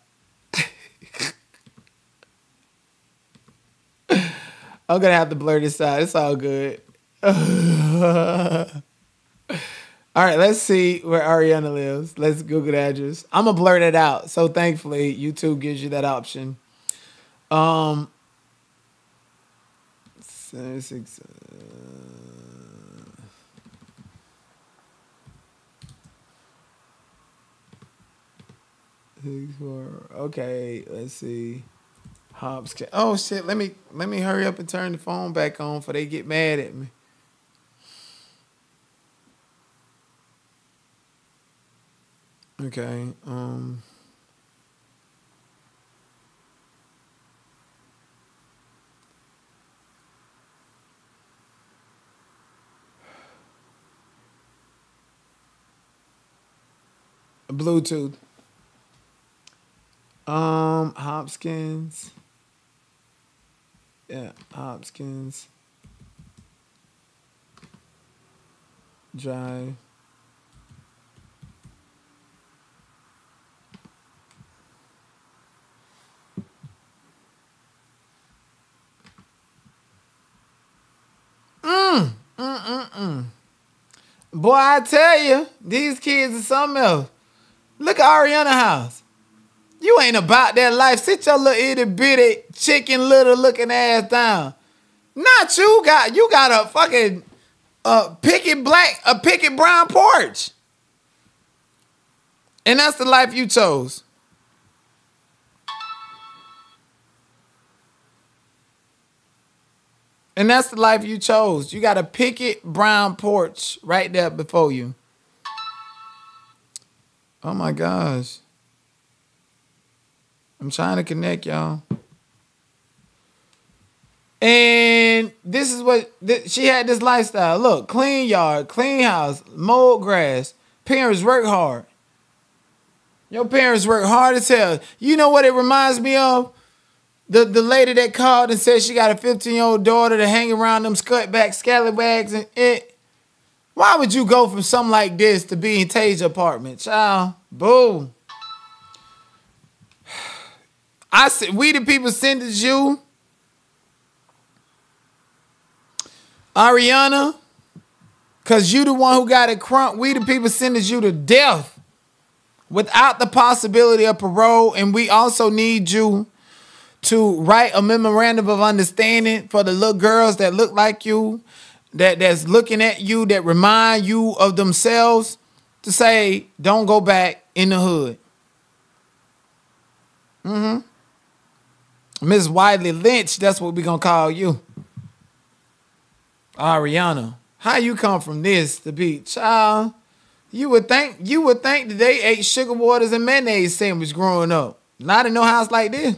I'm going to have to blur this out. It's all good. All right, let's see where Ariana lives. Let's Google the address. I'm going to blur that out. So thankfully, YouTube gives you that option. 76. Okay, let's see. Oh shit, let me hurry up and turn the phone back on before they get mad at me. Okay, Bluetooth. Hopkins. Yeah, Hopkins Drive. Boy, I tell you, these kids are something else. Look at Ariana's house. You ain't about that life. Sit your little itty bitty chicken little looking ass down. Not you. You got a fucking picket brown porch. And that's the life you chose. And that's the life you chose. You got a picket brown porch right there before you. Oh my gosh. I'm trying to connect, y'all. And this is what she had, this lifestyle. Look, clean yard, clean house, mowed grass. Parents work hard. Your parents work hard as hell. You know what it reminds me of? The lady that called and said she got a 15-year-old daughter to hang around them scutback scallywags and it. Why would you go from something like this to be in Taja's apartment? Child, boo. I said, we the people sentence you. Ariana, because you the one who got it crunk. We the people sentence you to death without the possibility of parole. And we also need you to write a memorandum of understanding for the little girls that look like you, that's looking at you, that remind you of themselves, to say, don't go back in the hood. Miss Wiley Lynch, that's what we're going to call you. Ariana, how you come from this to be, child? You would think that they ate sugar waters and mayonnaise sandwich growing up. Not in no house like this.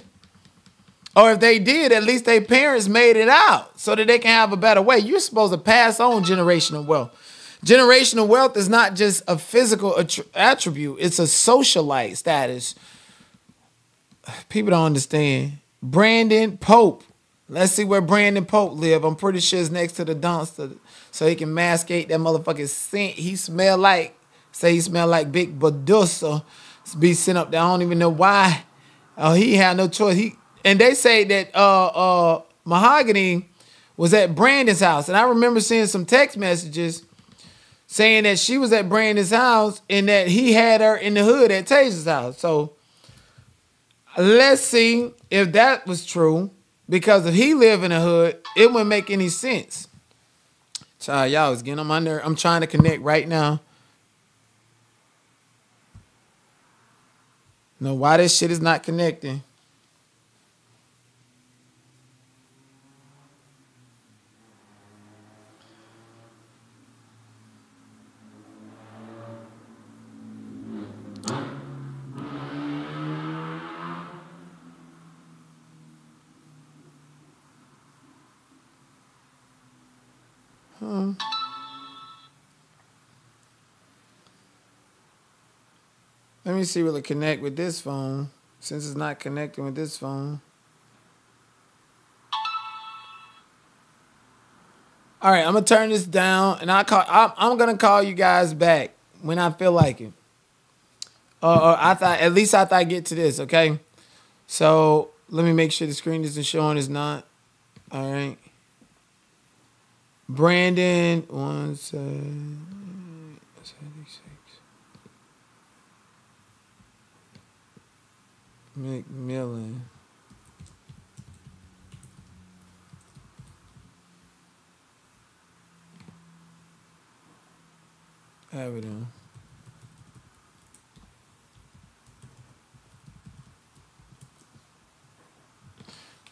Or if they did, at least their parents made it out so that they can have a better way. You're supposed to pass on generational wealth. Generational wealth is not just a physical attribute. It's a socialite status. People don't understand. Brandon Pope, Let's see where Brandon Pope live. I'm pretty sure it's next to the dumpster, so he can mascate that motherfucking scent. He smell like, say he smell like Big Badusa. Be sent up there. I don't even know why. Oh, he had no choice. He and they say that Mahogany was at Brandon's house, and I remember seeing some text messages saying that she was at Brandon's house and that he had her in the hood at Taja's house. So let's see if that was true. Because if he lived in the hood, it wouldn't make any sense. Child, y'all is getting on my nerve. I'm trying to connect right now. Know why this shit is not connecting. Let me see will it connect with this phone, since it's not connecting with this phone. All right, I'm gonna turn this down, and I'm gonna call you guys back when I feel like it. Or at least I thought I'd get to this, okay? So let me make sure the screen isn't showing. It's not. All right. Brandon, 176. McMillan. Avenue.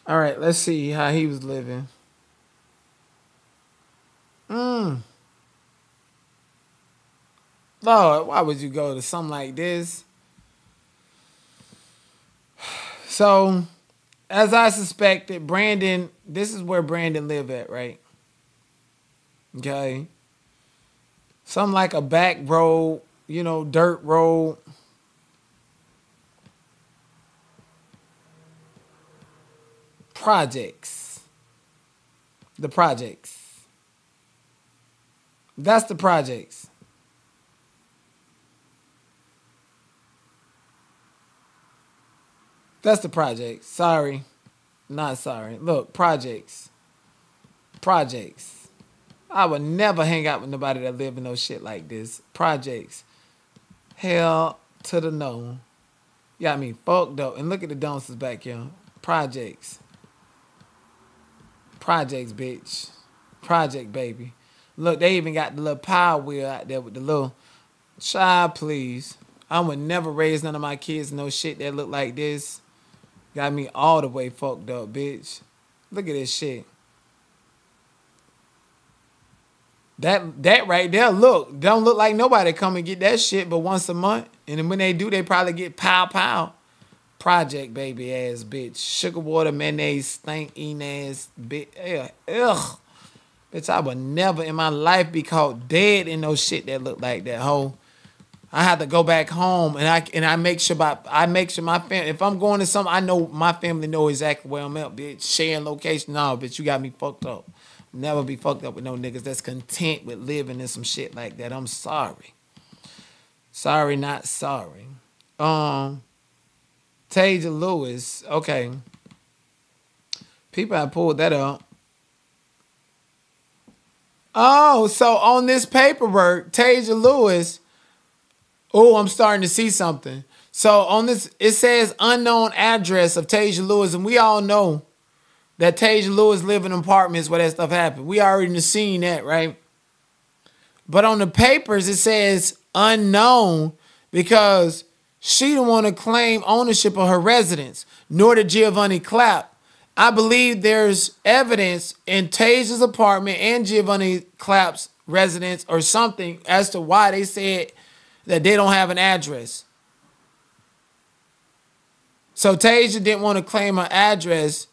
All right, let's see how he was living. Lord, why would you go to something like this? So, as I suspected, Brandon, this is where Brandon lived at, right? Okay. Something like a back road, you know, dirt road. Projects. The projects. That's the projects. That's the projects. Sorry. Not sorry. Look, projects. Projects. I would never hang out with nobody that live in no shit like this. Projects. Hell to the no. Yeah, I mean, fuck though. And look at the dunces back here. Projects. Projects, bitch. Project, baby. Look, they even got the little power wheel out there with the little child, please. I would never raise none of my kids no shit that look like this. Got me all the way fucked up, bitch. Look at this shit. That right there, look. Don't look like nobody come and get that shit but once a month. And then when they do, they probably get pow pow. Project baby ass, bitch. Sugar water, mayonnaise, stinking ass, bitch. Ugh. Ugh. Bitch, I would never in my life be caught dead in no shit that look like that, hoe. I have to go back home, and I make sure my family. If I'm going to something, I know my family know exactly where I'm at, bitch. Sharing location, nah, bitch. You got me fucked up. Never be fucked up with no niggas that's content with living in some shit like that. I'm sorry. Sorry, not sorry. Taja Lewis. Okay. People, I pulled that up. Oh, so on this paperwork, Taja Lewis. Oh, I'm starting to see something. So on this, it says unknown address of Taja Lewis, and we all know that Taja Lewis live in apartments where that stuff happened. We already seen that, right? But on the papers, it says unknown because she didn't want to claim ownership of her residence, nor did Giovanni Clapp. I believe there's evidence in Taja's apartment and Giovanni Clapp's residence or something as to why they said that they don't have an address. So Taja didn't want to claim her address,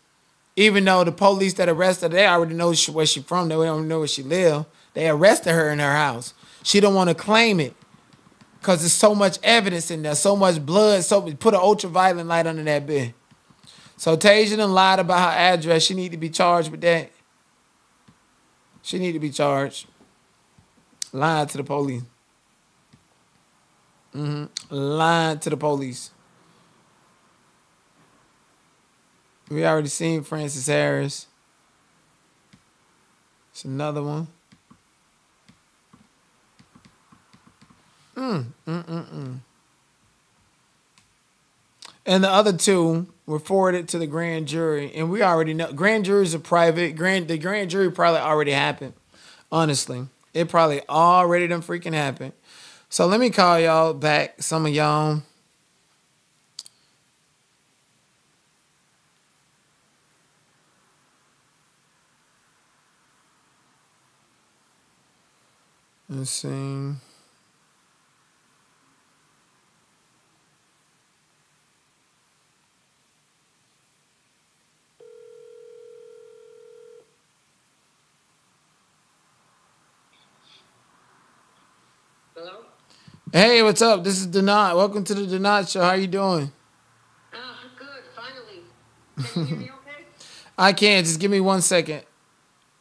even though the police that arrested her, they already know where she's from. They don't know where she lives. They arrested her in her house. She don't want to claim it because there's so much evidence in there, so much blood. So we put an ultraviolet light under that bed. So Taja done lied about her address. She need to be charged with that. She need to be charged. Lying to the police. Lying to the police. We already seen Francis Harris. It's another one. And the other two were forwarded to the grand jury. And we already know grand juries are private. The grand jury probably already happened. Honestly, it probably already done freaking happened. So let me call y'all back. Some of y'all. Let's see. Hello? Hey, what's up? This is Donat. Welcome to the Donat Show. How you doing? I'm good, finally. Can you hear me okay? I can. Just give me 1 second.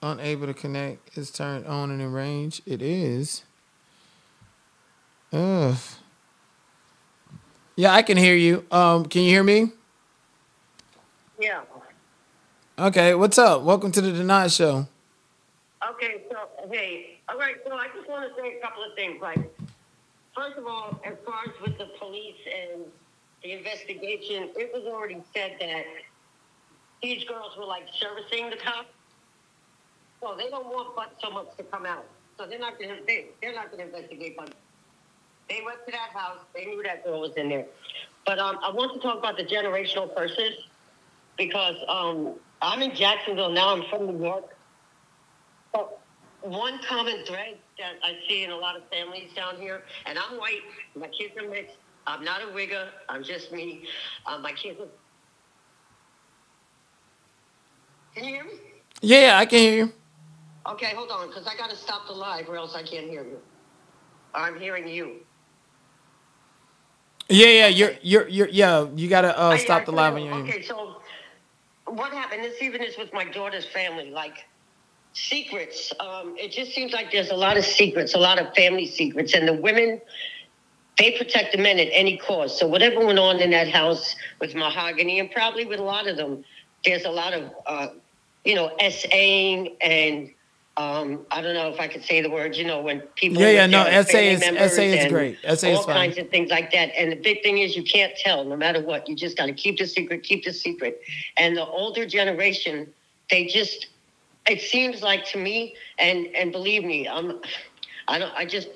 Unable to connect is turned on and in range. It is. Ugh. Yeah, I can hear you. Can you hear me? Yeah. Okay, what's up? Welcome to the Donat Show. Okay, so, hey, all right, so I just want to say a couple of things. Like, first of all, as far as with the police and the investigation, it was already said that these girls were, like, servicing the cops. Well, they don't want but so much to come out, so they're not going to. They're not going to investigate. But they went to that house. They knew that girl was in there. But I want to talk about the generational curses because I'm in Jacksonville now. I'm from New York. But one common thread that I see in a lot of families down here, and I'm white. My kids are mixed. I'm not a wigger. I'm just me. My kids are. Can you hear me? Yeah, I can hear you. Okay, hold on, because I got to stop the live or else I can't hear you. I'm hearing you. Yeah, you got to stop the live on your end. Okay, so what happened, this even is with my daughter's family, like secrets. It just seems like there's a lot of secrets, a lot of family secrets, and the women, they protect the men at any cost. So whatever went on in that house with Mahogany and probably with a lot of them, there's a lot of, you know, essaying and... I don't know if I could say the word, you know, when people... Yeah, yeah, no, essay is great. Essay is fine. All kinds of things like that. And the big thing is you can't tell no matter what. You just got to keep the secret. And the older generation, they just... It seems like to me, and believe me, I just...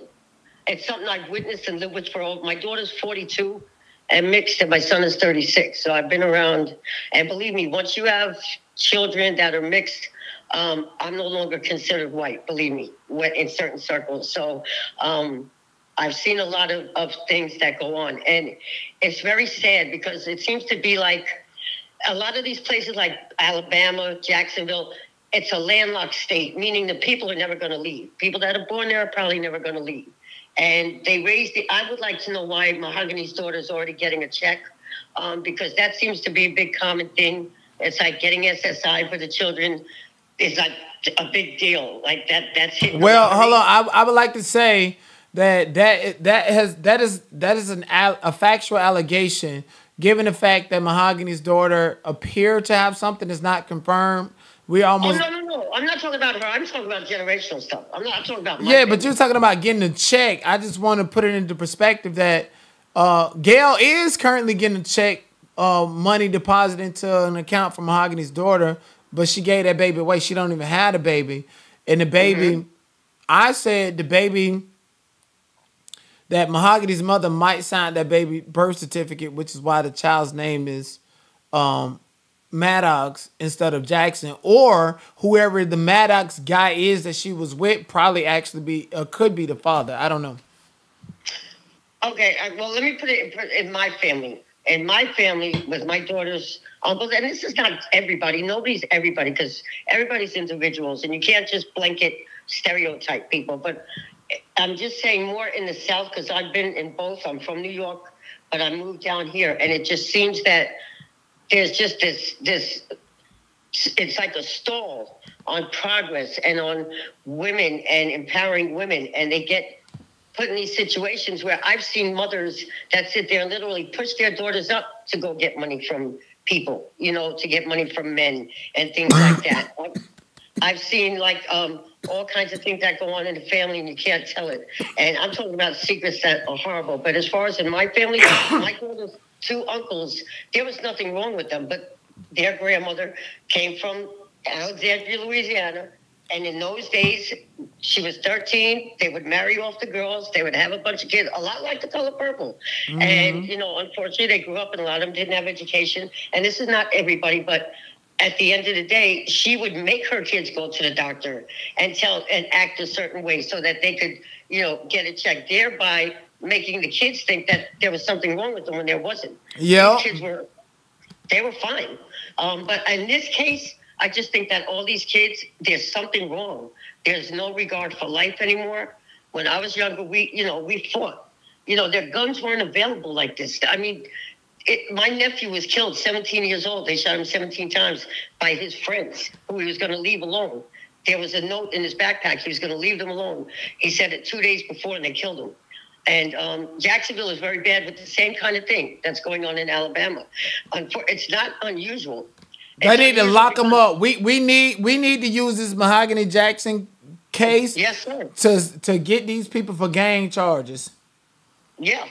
It's something I've witnessed and lived with for all... My daughter's 42 and mixed, and my son is 36. So I've been around. And believe me, once you have children that are mixed... I'm no longer considered white, believe me, in certain circles. So I've seen a lot of things that go on. And it's very sad because it seems to be like a lot of these places like Alabama, Jacksonville, it's a landlocked state, meaning the people are never going to leave. People that are born there are probably never going to leave. And they raised it. I would like to know why Mahogany's daughter is already getting a check because that seems to be a big common thing. It's like getting SSI for the children. It's like a big deal, like that's it. Well, hold on. I would like to say that is a factual allegation, given the fact that Mahogany's daughter appeared to have something that's not confirmed. No. I'm not talking about her. I'm talking about generational stuff. I'm talking about. Yeah, but you're talking about getting a check. I just want to put it into perspective that Gail is currently getting a check, money deposited into an account from Mahogany's daughter. But she gave that baby away. She don't even have a baby. And the baby, I said the baby, that Mahogany's mother might sign that baby birth certificate, which is why the child's name is Maddox instead of Jackson. Or whoever the Maddox guy is that she was with probably actually could be the father. I don't know. Okay, well, let me put it in my family. And my family was my daughter's uncles. And this is not everybody. Nobody's everybody because everybody's individuals. And you can't just blanket stereotype people. But I'm just saying more in the South because I've been in both. I'm from New York, but I moved down here. And it just seems that there's just this it's like a stall on progress and on women and empowering women, and they get put in these situations where I've seen mothers that sit there and literally push their daughters up to go get money from people, you know, to get money from men and things like that. I've seen like all kinds of things that go on in the family and you can't tell it. And I'm talking about secrets that are horrible. But as far as in my family, my daughters, two uncles, there was nothing wrong with them, but their grandmother came from Alexandria, Louisiana, and in those days, she was 13. They would marry off the girls. They would have a bunch of kids, a lot like The Color Purple. Mm-hmm. And, you know, unfortunately, they grew up, and a lot of them didn't have education. And this is not everybody, but at the end of the day, she would make her kids go to the doctor and tell and act a certain way so that they could, you know, get a check, thereby making the kids think that there was something wrong with them when there wasn't. Yeah. The kids were, they were fine. But in this case, I just think that all these kids, there's something wrong. There's no regard for life anymore. When I was younger, we fought. You know, their guns weren't available like this. I mean, my nephew was killed, 17 years old. They shot him 17 times by his friends who he was going to leave alone. There was a note in his backpack. He was going to leave them alone. He said it 2 days before, and they killed him. And Jacksonville is very bad with the same kind of thing that's going on in Alabama. It's not unusual. They need to lock them up. We need to use this Mahogany Jackson case, yes, sir, to get these people for gang charges. Yeah,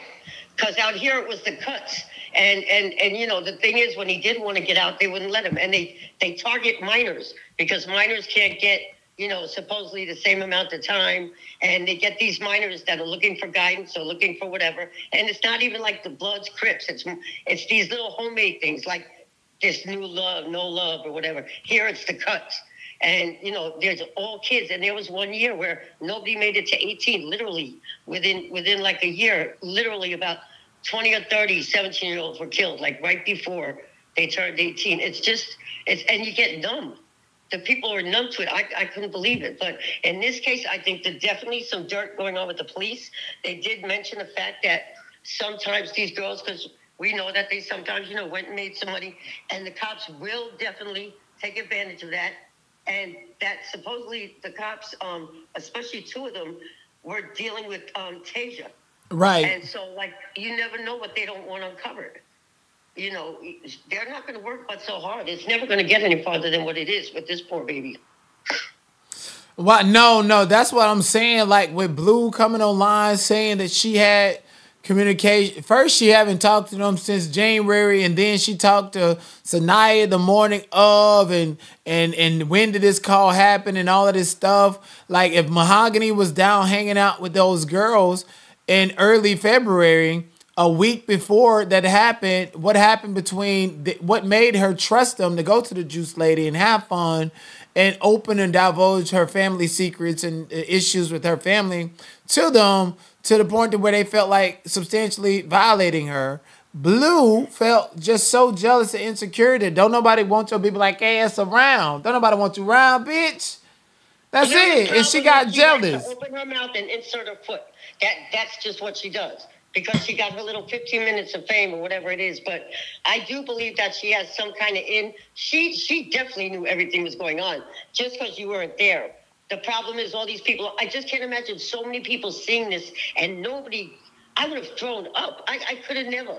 because out here it was the cuts, and you know the thing is, when he did want to get out, they wouldn't let him, and they target minors because minors can't get, you know, supposedly the same amount of time, and they get these minors that are looking for guidance or looking for whatever, and it's not even like the Bloods, Crips. It's these little homemade things like this new love, no love, or whatever. Here it's the cuts. And, you know, there's all kids. And there was 1 year where nobody made it to 18, literally. Within like a year, literally about 20 or 30 17-year-olds were killed, like right before they turned 18. And you get numb. The people are numb to it. I couldn't believe it. But in this case, I think there's definitely some dirt going on with the police. They did mention the fact that sometimes these girls, because we know that they sometimes, you know, went and made some money, and the cops will definitely take advantage of that. And that supposedly the cops, especially two of them, were dealing with Taja. Right. And so, like, you never know what they don't want uncovered. You know, they're not going to work but so hard. It's never going to get any farther than what it is with this poor baby. Well, no, that's what I'm saying. Like, with Blue coming online saying that she had communication. First, she haven't talked to them since January, and then she talked to Sanaya the morning of, and when did this call happen and all of this stuff. Like, if Mahogany was down hanging out with those girls in early February, a week before that happened, what happened between what made her trust them to go to the Juice Lady and have fun and open and divulge her family secrets and issues with her family to them, to the point to where they felt like substantially violating her. Blue felt just so jealous and insecure that don't nobody want your people like ass around. Don't nobody want you around, bitch. That's it. And she got jealous. Open her mouth and insert her foot. That's just what she does, because she got her little 15 minutes of fame or whatever it is. But I do believe that she has some kind of in. She definitely knew everything was going on just because you weren't there. The problem is all these people. I just can't imagine so many people seeing this and nobody. I would have thrown up. I could have never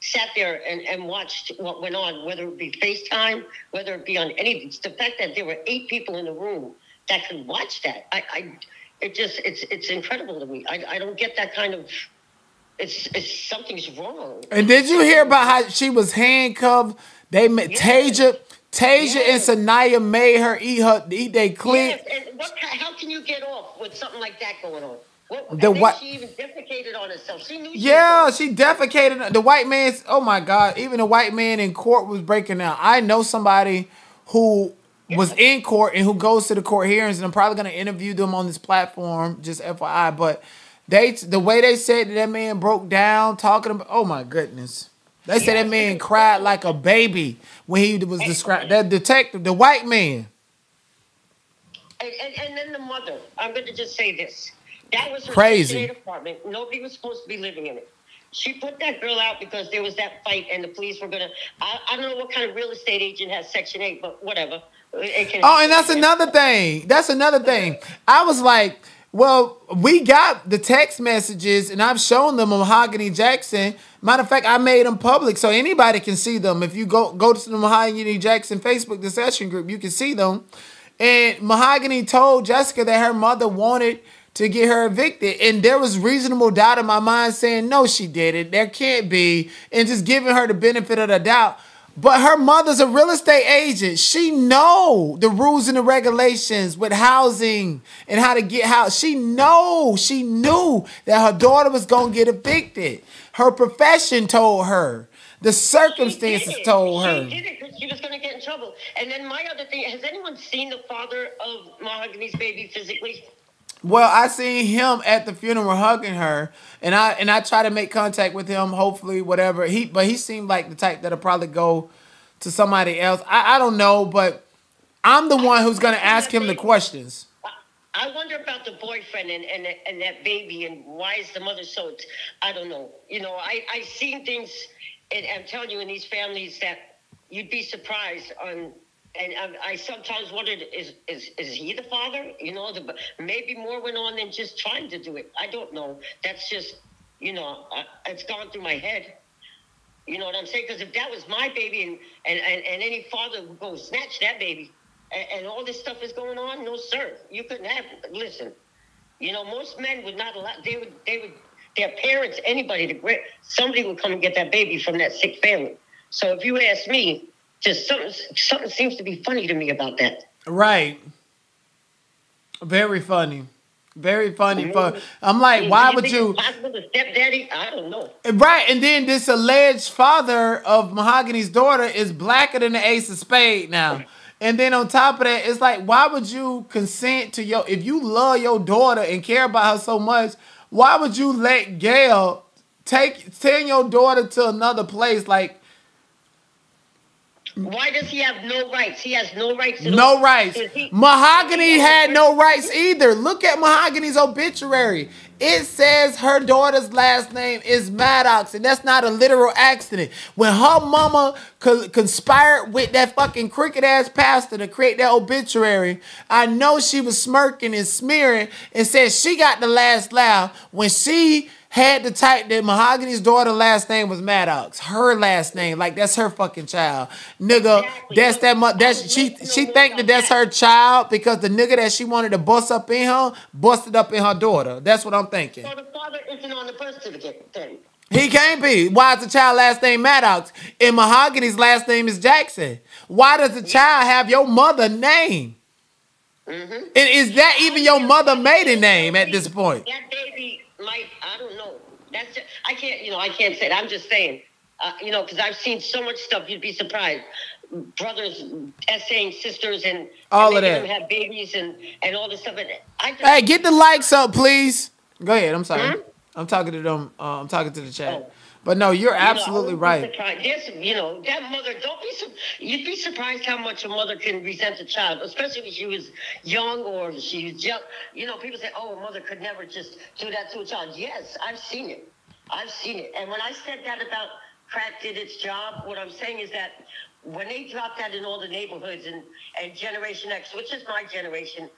sat there and watched what went on, whether it be FaceTime, whether it be on anything. It's the fact that there were 8 people in the room that could watch that. It's incredible to me. I don't get that kind of. It's something's wrong. And did you hear about how she was handcuffed? They met, yes. Taja yes. and Sanaya made her eat their clean. Yes. And how can you get off with something like that going on? She even defecated on herself. She knew. She defecated. The white man's. Oh my God! Even the white man in court was breaking down. I know somebody who was in court and who goes to the court hearings, and I'm probably going to interview them on this platform. Just FYI, but the way they said that man broke down talking about. Oh my goodness. They said that man cried like a baby when he was described. That detective, the white man. And then the mother. I'm going to just say this. That was her crazy department. Nobody was supposed to be living in it. She put that girl out because there was that fight and the police were going to, I don't know what kind of real estate agent has Section 8, but whatever. It can and that's another thing. That's another thing. I was like, well, we got the text messages and I've shown them on Mahogany Jackson. Matter of fact, I made them public so anybody can see them. If you go to the Mahogany Jackson Facebook discussion group, you can see them. And Mahogany told Jessica that her mother wanted to get her evicted. And there was reasonable doubt in my mind saying, no, she did it. There can't be. And just giving her the benefit of the doubt. But her mother's a real estate agent. She know the rules and the regulations with housing and how to get house. She knew that her daughter was going to get evicted. Her profession told her. The circumstances told her. She did it because she was going to get in trouble. And then my other thing, has anyone seen the father of Mahogany's baby physically? Well, I seen him at the funeral hugging her, and I try to make contact with him. Hopefully, whatever he seemed like the type that'll probably go to somebody else. I don't know, but I'm the one who's going to ask him the questions. I wonder about the boyfriend and that baby, and why is the mother so? I don't know. You know, I seen things, and I'm telling you, in these families that you'd be surprised on. And I sometimes wondered, is he the father? You know, maybe more went on than just trying to do it. I don't know. That's just, you know, it's gone through my head. You know what I'm saying? Because if that was my baby and any father would go snatch that baby and all this stuff is going on, no, sir. You couldn't have it. Listen, you know, most men would not allow, their parents, somebody would come and get that baby from that sick family. So if you ask me, just something seems to be funny to me about that. Right. Very funny. Very funny. I'm like, why would you? Possible to stepdaddy? I don't know. Right. And then this alleged father of Mahogany's daughter is blacker than the ace of spades now. And then on top of that, it's like, why would you consent to if you love your daughter and care about her so much, why would you let Gail send your daughter to another place? Like, why does he have no rights? He has no rights at all. No rights. Mahogany had no rights either. Look at Mahogany's obituary. It says her daughter's last name is Maddox, and that's not a literal accident. When her mama conspired with that fucking crooked-ass pastor to create that obituary, I know she was smirking and smearing and said she got the last laugh when she had to type that Mahogany's daughter last name was Maddox. Her last name, like that's her fucking child, nigga. Exactly. That's that. That's she think that that's her child because the nigga that she wanted to bust up in her busted up in her daughter. That's what I'm thinking. So the father isn't on the birth certificate thing. He can't be. Why is the child last name Maddox and Mahogany's last name is Jackson? Why does the child have your mother name? Mm-hmm. And is that even your mother maiden name at this point? That baby. I don't know. That's just, I can't say it. I'm just saying, you know, because I've seen so much stuff. You'd be surprised. Brothers essaying sisters and all of that. Them have babies and all this stuff. And hey, get the likes up, please. Go ahead. I'm sorry. Huh? I'm talking to them. I'm talking to the chat. Oh. But no, you're absolutely right. Yes, you know that mother. You'd be surprised how much a mother can resent a child, especially when she was young or she was young. You know, people say, "Oh, a mother could never just do that to a child." Yes, I've seen it. I've seen it. And when I said that about crack did its job, what I'm saying is that when they dropped that in all the neighborhoods and Generation X, which is my generation,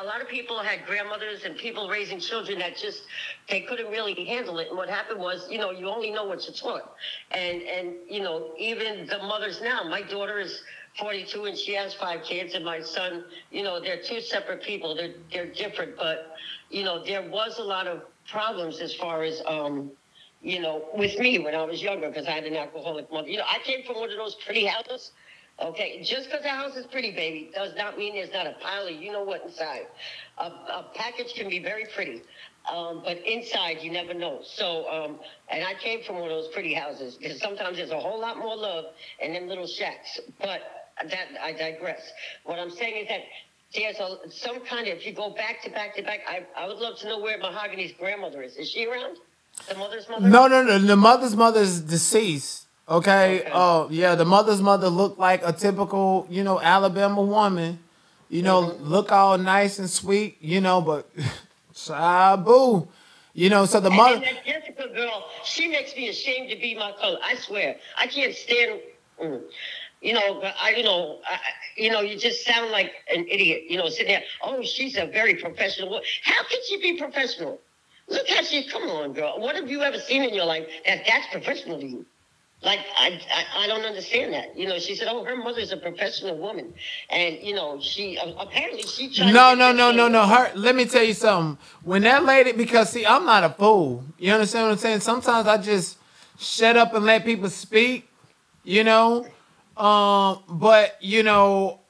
a lot of people had grandmothers and people raising children that just, they couldn't really handle it. And what happened was, you know, you only know what you're taught. And you know, even the mothers now, my daughter is 42 and she has 5 kids and my son, you know, they're two separate people. They're different, but, you know, there was a lot of problems as far as, you know, with me when I was younger because I had an alcoholic mother. You know, I came from one of those pretty houses. Okay, just because the house is pretty, baby, does not mean there's not a pile of you know what inside. A package can be very pretty, but inside you never know. So, and I came from one of those pretty houses because sometimes there's a whole lot more love in them little shacks. But that I digress. What I'm saying is that there's some kind of, if you go back, I would love to know where Mahogany's grandmother is. Is she around? The mother's mother? No. The mother's mother is deceased. Okay. Yeah, the mother's mother looked like a typical, you know, Alabama woman, you know, look all nice and sweet, you know, but, boo, you know, so the mother. And that Jessica girl, she makes me ashamed to be my color. I swear, I can't stand. You just sound like an idiot. You know, sitting there. Oh, she's a very professional woman. How can she be professional? Look how she. Come on, girl. What have you ever seen in your life that's professional to you? Like, I don't understand that. You know, she said, oh, her mother's a professional woman. And, you know, she, apparently she tried No. Let me tell you something. When that lady, because, see, I'm not a fool. You understand what I'm saying? Sometimes I just shut up and let people speak, you know. But, you know,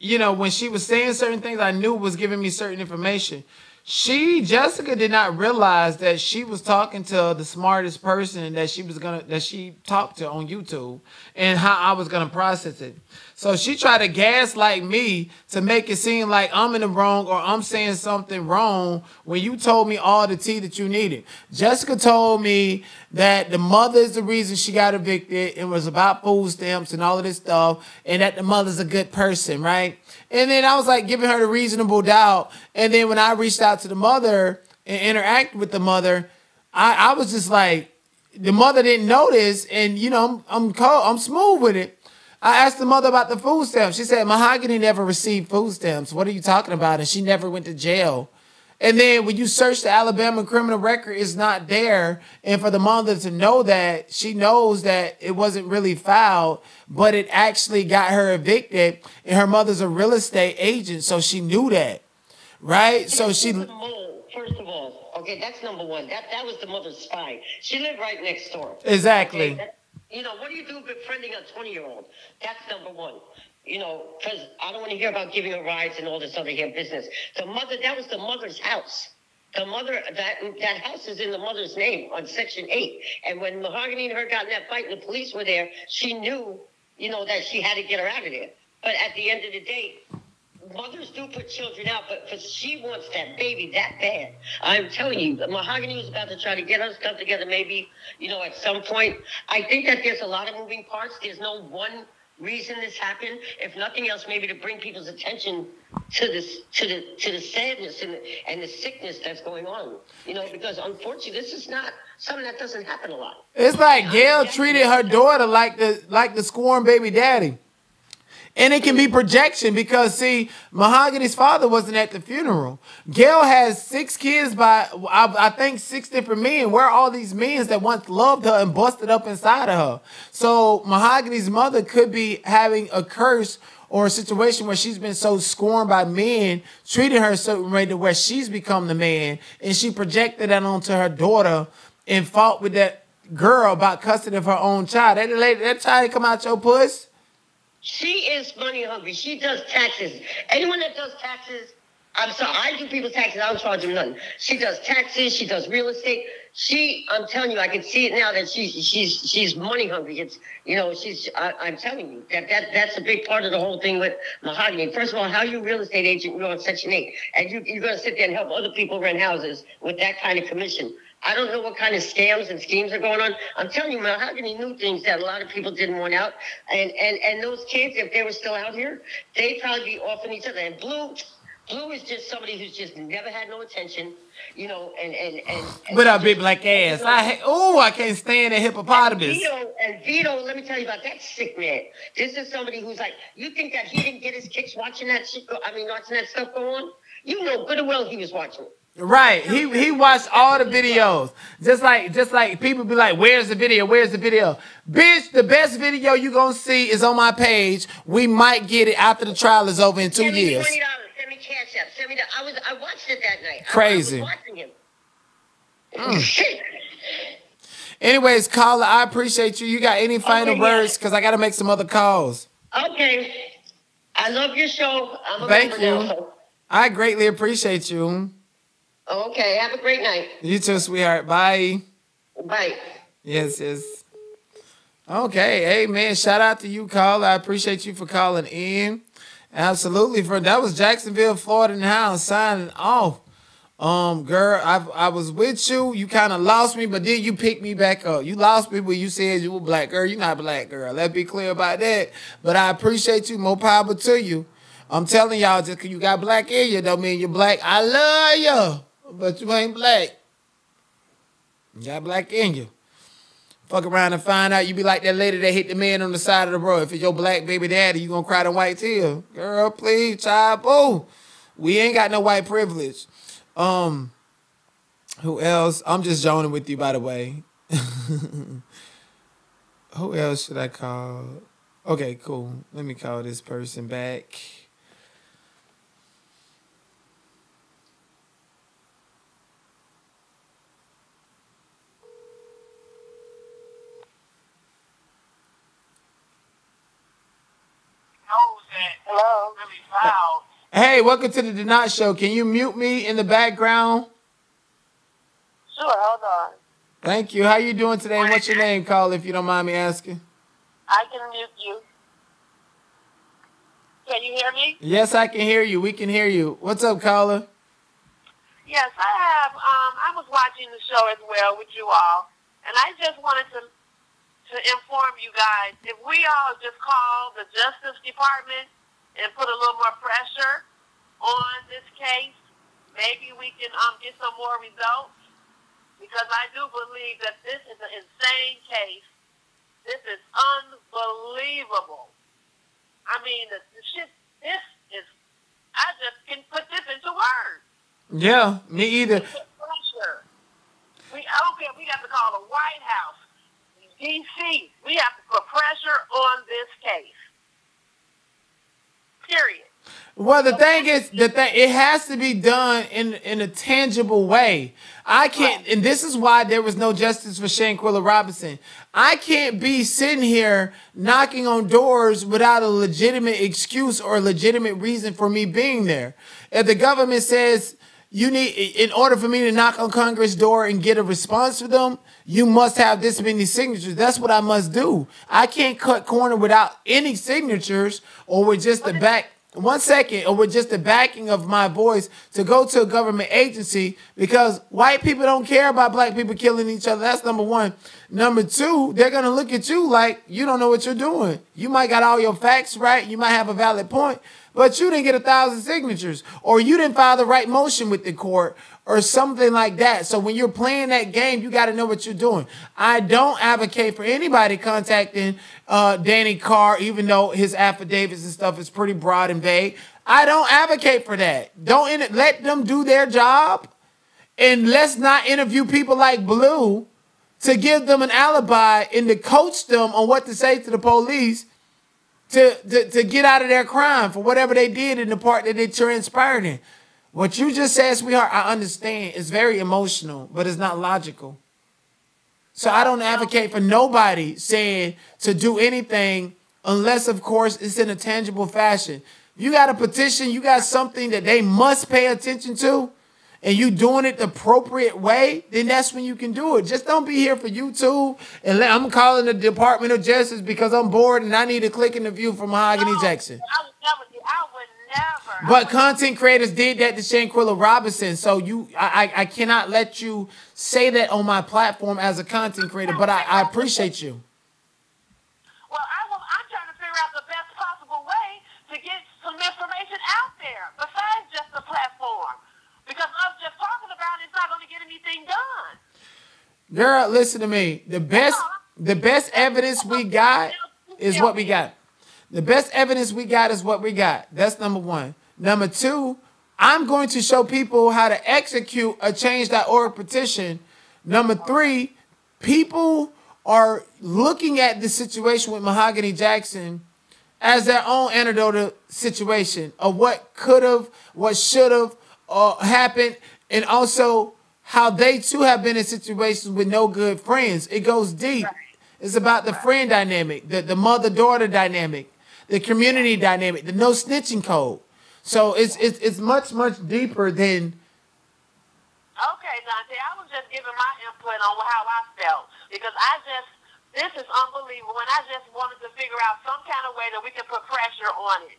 when she was saying certain things, I knew was giving me certain information. Jessica did not realize that she was talking to the smartest person that she talked to on YouTube and how I was going to process it. So she tried to gaslight me to make it seem like I'm in the wrong or I'm saying something wrong when you told me all the tea that you needed. Jessica told me that the mother is the reason she got evicted and was about food stamps and all of this stuff and that the mother's a good person, right? And then I was like giving her the reasonable doubt. And then when I reached out to the mother and interacted with the mother, I was just like, the mother didn't notice. And, you know, I'm cold. I'm smooth with it. I asked the mother about the food stamps. She said, Mahogany never received food stamps. What are you talking about? And she never went to jail. And then when you search the Alabama criminal record, it's not there. And for the mother to know that, she knows that it wasn't really filed, but it actually got her evicted. And her mother's a real estate agent, so she knew that, right? So she... First of all, okay, that's number one. That was the mother's spy. She lived right next door. Exactly. Okay, you know, what do you do befriending a 20-year-old? That's number one. You know, because I don't want to hear about giving her rides and all this other here business. The mother, that was the mother's house. The mother, that house is in the mother's name on Section 8. And when Mahogany and her got in that fight and the police were there, she knew, you know, that she had to get her out of there. But at the end of the day, mothers do put children out, but she wants that baby that bad. I'm telling you, Mahogany was about to try to get her stuff together maybe, you know, at some point. I think that there's a lot of moving parts. There's no one reason this happened, if nothing else, maybe to bring people's attention to this, to the sadness and the sickness that's going on. You know, because unfortunately, this is not something that doesn't happen a lot. It's like Gail treated her daughter like the scorned baby daddy, and it can be projection because see, Mahogany's father wasn't at the funeral. Gail has 6 kids by I think 6 different men. Where are all these men that once loved her and busted up inside of her? So Mahogany's mother could be having a curse or a situation where she's been so scorned by men, treating her a certain way to where she's become the man, and she projected that onto her daughter and fought with that girl about custody of her own child. That child come out your puss. She is money hungry. She does taxes. Anyone that does taxes, I'm sorry, I do people's taxes. I don't charge them none. She does taxes. She does real estate. She, I'm telling you, I can see it now that she's money hungry. It's, you know, I'm telling you that's a big part of the whole thing with Mahogany. First of all, how are you a real estate agent? You're on Section 8 and you're going to sit there and help other people rent houses with that kind of commission. I don't know what kind of scams and schemes are going on. I'm telling you, Mahogany knew things that a lot of people didn't want out. And those kids, if they were still out here, they'd probably be offing each other. And Blue is just somebody who's just never had no attention, you know, and with our big black ass. You know, I can't stand a hippopotamus. And Vito, let me tell you about that sick man. This is somebody who's like, you think that he didn't get his kicks watching that shit go, watching that stuff go on? You know good and well he was watching it. Right. He watched all the videos. Just like people be like, where's the video? Where's the video? Bitch, the best video you gonna see is on my page. We might get it after the trial is over in 2 years. $20. Send me Cash App. Send me I watched it that night. Crazy. I was watching him. Mm. Anyways, caller, I appreciate you. You got any final words? Because I gotta make some other calls. Okay. I love your show. Thank you. I greatly appreciate you. Okay, have a great night. You too, sweetheart. Bye. Bye. Yes. Okay, hey, man, shout out to you, caller. I appreciate you for calling in. Absolutely. That was Jacksonville, Florida in the house, signing off. Girl, I was with you. You kind of lost me, but then you picked me back up. You lost me when you said you were black, girl. You're not black, girl. Let's be clear about that. But I appreciate you. More power to you. I'm telling y'all, just because you got black in you don't mean you're black. I love you. But you ain't black. Got black in you. Fuck around and find out you be like that lady that hit the man on the side of the road. If it's your black baby daddy, you gonna cry the white tear. Girl, please, child, boo. We ain't got no white privilege. Who else? I'm just joning with you, by the way. Who else should I call? Okay, cool. Let me call this person back. Hello. Hey, welcome to the Donat Show. Can you mute me in the background? Sure, hold on. Thank you. How you doing today? And what's your name, Carl, if you don't mind me asking? I can mute you. Can you hear me? Yes, I can hear you. We can hear you. What's up, caller? Yes, I have. I was watching the show as well with you all, and I just wanted to inform you guys, if we all just call the Justice Department and put a little more pressure on this case, maybe we can get some more results, because I do believe that this is an insane case. This is unbelievable. I mean, the shit, this is, I just can't put this into words. Yeah, me either. I don't care if we got to call the White House, D.C. We have to put pressure on this case. Period. Well, the thing is, it has to be done in a tangible way. I can't, and this is why there was no justice for Shanquilla Robinson. I can't be sitting here knocking on doors without a legitimate excuse or a legitimate reason for me being there. If the government says you need, in order for me to knock on Congress' door and get a response for them, you must have this many signatures. That's what I must do. I can't cut corner without any signatures or with just the back. One second, or with just the backing of my voice to go to a government agency, because white people don't care about black people killing each other. That's number one. Number two, they're going to look at you like you don't know what you're doing. You might got all your facts right. You might have a valid point, but you didn't get 1,000 signatures, or you didn't file the right motion with the court or something like that. So when you're playing that game, you got to know what you're doing. I don't advocate for anybody contacting Danny Carr, even though his affidavits and stuff is pretty broad and vague. I don't advocate for that. Don't let them do their job, and let's not interview people like Blue to give them an alibi and to coach them on what to say to the police to get out of their crime for whatever they did in the part that they transpired in. What you just said, sweetheart, I understand. It's very emotional, but it's not logical. So I don't advocate for nobody saying to do anything unless, of course, it's in a tangible fashion. You got a petition. You got something that they must pay attention to, and you doing it the appropriate way, then that's when you can do it. Just don't be here for YouTube and I'm calling the Department of Justice because I'm bored and I need to click in the view from Mahogany Jackson. I would never. But content creators did that to Shanquilla Robinson, so I cannot let you say that on my platform as a content creator, but I appreciate you. Well, I'm trying to figure out the best possible way to get some information out there besides just the platform. Because us just talking about it, it's not going to get anything done. Girl, listen to me. The best evidence we got is what we got. The best evidence we got is what we got. That's number one. Number two, I'm going to show people how to execute a change.org petition. Number three, people are looking at the situation with Mahogany Jackson as their own anecdotal situation of what could have, what should have, happened, and also how they too have been in situations with no good friends. It goes deep. Right. It's about the friend dynamic, the mother-daughter dynamic, the community dynamic, the no snitching code. So it's much deeper than. Okay, Dante, I was just giving my input on how I felt, because this is unbelievable, and I just wanted to figure out some kind of way that we can put pressure on it.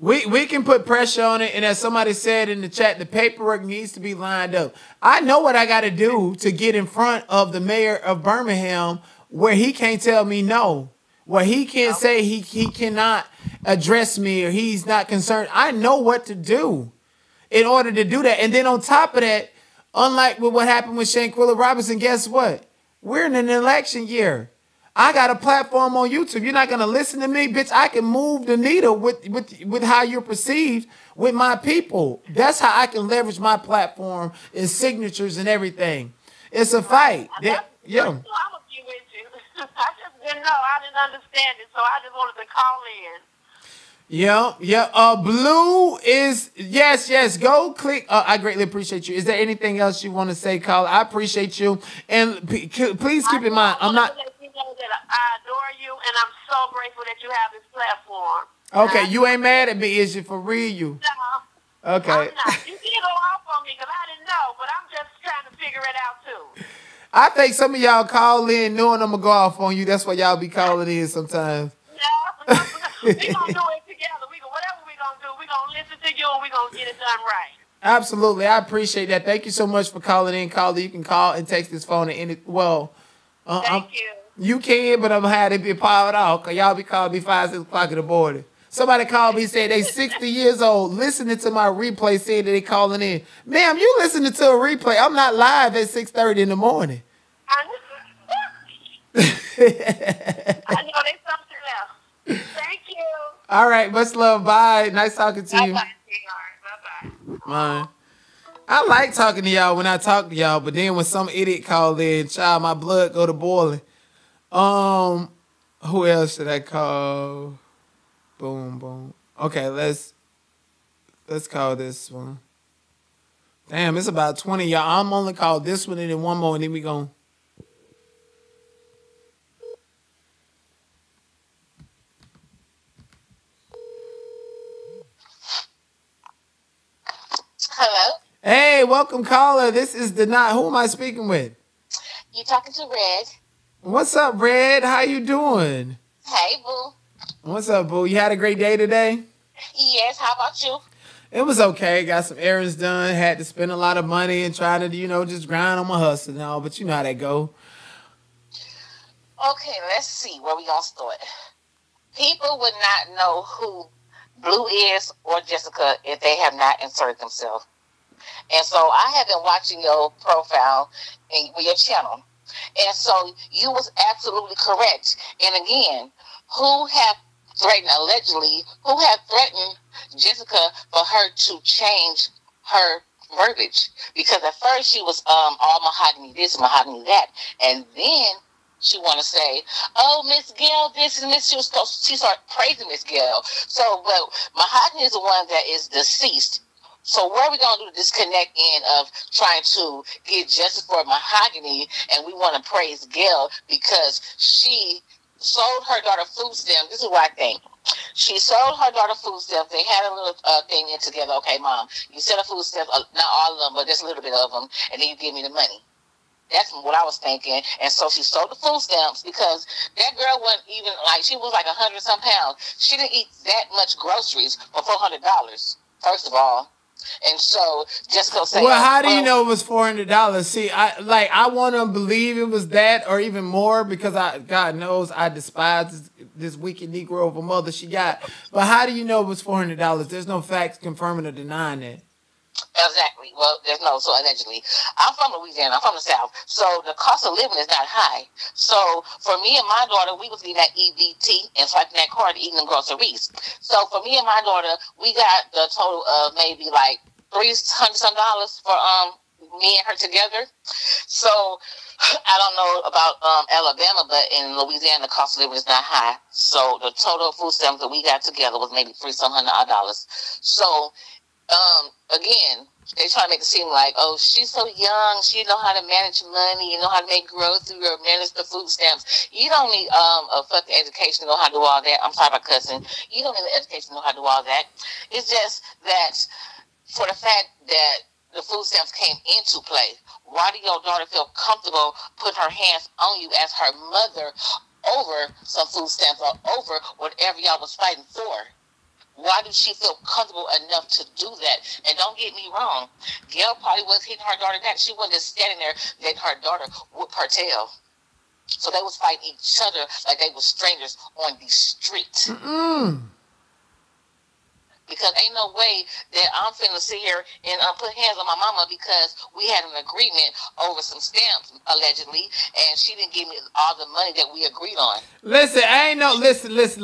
We can put pressure on it, and as somebody said in the chat, the paperwork needs to be lined up. I know what I got to do to get in front of the mayor of Birmingham where he can't tell me no, where he can't say he cannot address me or he's not concerned. I know what to do in order to do that. And then on top of that, Unlike with what happened with Shanquilla Robinson, guess what? We're in an election year. I got a platform on YouTube. You're not going to listen to me, bitch. I can move the needle with how you're perceived with my people. That's how I can leverage my platform and signatures and everything. It's a fight. Yeah. I'm a few with you. I just didn't know. I didn't understand it, so I just wanted to call in. Yeah, yeah. Blue is, yes, yes. Go click. I greatly appreciate you. Is there anything else you want to say, Carla? I appreciate you. And please keep in mind, I'm not. You know that I adore you, and I'm so grateful that you have this platform. Okay, you ain't mad at me, is you, for real? You. No. Okay. I'm not. You did go off on me because I didn't know, but I'm just trying to figure it out, too. I think some of y'all call in knowing I'm going to go off on you. That's why y'all be calling in sometimes. No, no, we're going to do it. You and we're going to get it done right. Absolutely. I appreciate that. Thank you so much for calling in, Carla. You can call and text this phone. You can, but I'm happy to be powered off because y'all be calling me 5, 6 o'clock in the morning. Somebody called me saying they 60 years old listening to my replay saying that they calling in. Ma'am, you listening to a replay. I'm not live at 6:30 in the morning. I know. They something else. Thank you. All right. Much love. Bye. Nice talking to you. Bye-bye. Man, I like talking to y'all when I talk to y'all, but then when some idiot called in, child, my blood go to boiling. Who else should I call? Boom, boom. Okay, let's call this one. Damn, it's about 20 y'all. I'm only called this one and then one more, and then we gonna. Hello. Hey, welcome, caller. This is the Donat. Who am I speaking with? You talking to Red. What's up, Red? How you doing? Hey, boo. What's up, boo? You had a great day today? Yes. How about you? It was okay. Got some errands done. Had to spend a lot of money and try to, you know, just grind on my hustle and all. But you know how that go. Okay, let's see where we gonna start. People would not know who Blue is or Jessica if they have not inserted themselves. And so I have been watching your profile and your channel. And so you was absolutely correct. And again, who have threatened Jessica for her to change her verbiage? Because at first she was all mahogany this, mahogany that. And then she want to say, oh, Miss Gill, this and Miss. She started praising Miss Gill. So, well, Mahogany is the one that is deceased. So where are we going to do this connect in of trying to get justice for Mahogany, and we want to praise Gill because she sold her daughter food stamps. This is what I think. She sold her daughter food stamps. They had a little thing in together. Okay, Mom, you sell a food stamp, not all of them, but just a little bit of them, and then you give me the money. That's what I was thinking. And so she sold the food stamps because that girl wasn't even like, she was like 100-some pounds. She didn't eat that much groceries for $400, first of all. And so Jessica said, well, how do you know it was $400? See, I want to believe it was that or even more because God knows I despise this wicked Negro of a mother she got. But how do you know it was $400? There's no facts confirming or denying that. Exactly. Well, there's no, so allegedly. I'm from Louisiana. I'm from the South. So the cost of living is not high. So for me and my daughter, we was eating that EBT and swiping that card and eating the groceries. So for me and my daughter, we got the total of maybe like $300-some for me and her together. So I don't know about Alabama, but in Louisiana, the cost of living is not high. So the total food stamps that we got together was maybe $300-some. So again, they try to make it seem like, oh, she's so young, she know how to manage money, you know how to make groceries or manage the food stamps. You don't need a fucking education to know how to do all that. I'm sorry about cussing. You don't need an education to know how to do all that. It's just that for the fact that the food stamps came into play, why do your daughter feel comfortable putting her hands on you as her mother over some food stamps or over whatever y'all was fighting for? Why did she feel comfortable enough to do that? And don't get me wrong, Gail probably was hitting her daughter back. She wasn't just standing there that her daughter whipped her tail. So they was fighting each other like they were strangers on the street. Mm-mm. because ain't no way that I'm finna sit here and put hands on my mama because we had an agreement over some stamps, allegedly, and she didn't give me all the money that we agreed on. Listen, I ain't no, listen. This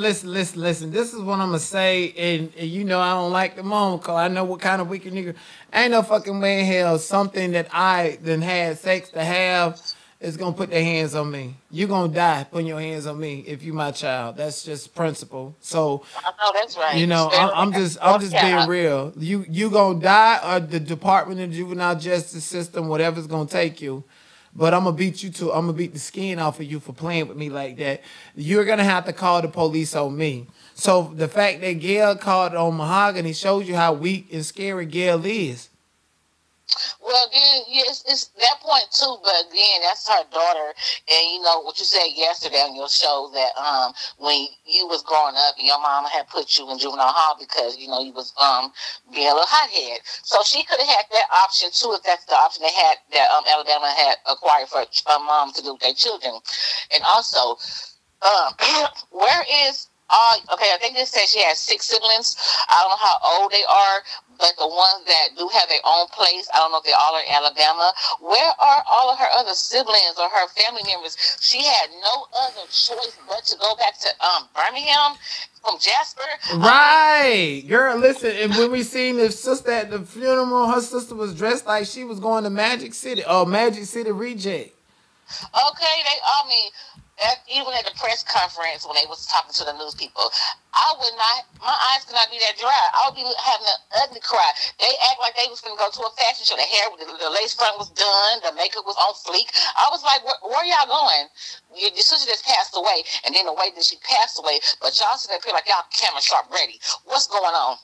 is what I'm gonna say, and you know I don't like the moment because I know what kind of wicked nigga. Ain't no fucking way in hell something that I then had sex to have is gonna put their hands on me. You're gonna die putting your hands on me if you my child. That's just principle. So I know that's right. You know, I'm just being real. You gonna die, or the Department of Juvenile Justice System, whatever's gonna take you. But I'm gonna beat you to. I'm gonna beat the skin off of you for playing with me like that. You're gonna have to call the police on me. So the fact that Gail called on Mahogany shows you how weak and scary Gail is. Well, then, yes, it's that point too. But again, that's her daughter, and you know what you said yesterday on your show that when you was growing up, and your mama had put you in juvenile hall because you know you was being a little hothead. So she could have had that option too, if that's the option they had that Alabama had acquired for moms to do with their children. And also, where is? Okay, I think they said she has 6 siblings. I don't know how old they are, but the ones that do have their own place, I don't know if they all are in Alabama. Where are all of her other siblings or her family members? She had no other choice but to go back to Birmingham from Jasper. Right. Girl, listen, and when we seen the sister at the funeral, her sister was dressed like she was going to Magic City. Oh, Magic City Reject. Okay, they all mean... Even at the press conference when they was talking to the news people, I would not, my eyes could not be that dry. I would be having an ugly cry. They act like they was going to go to a fashion show. The hair, the lace front was done. The makeup was on fleek. I was like, where y'all going? Your sister just passed away. And then the way that she passed away, but y'all sit up here like y'all camera sharp ready. What's going on?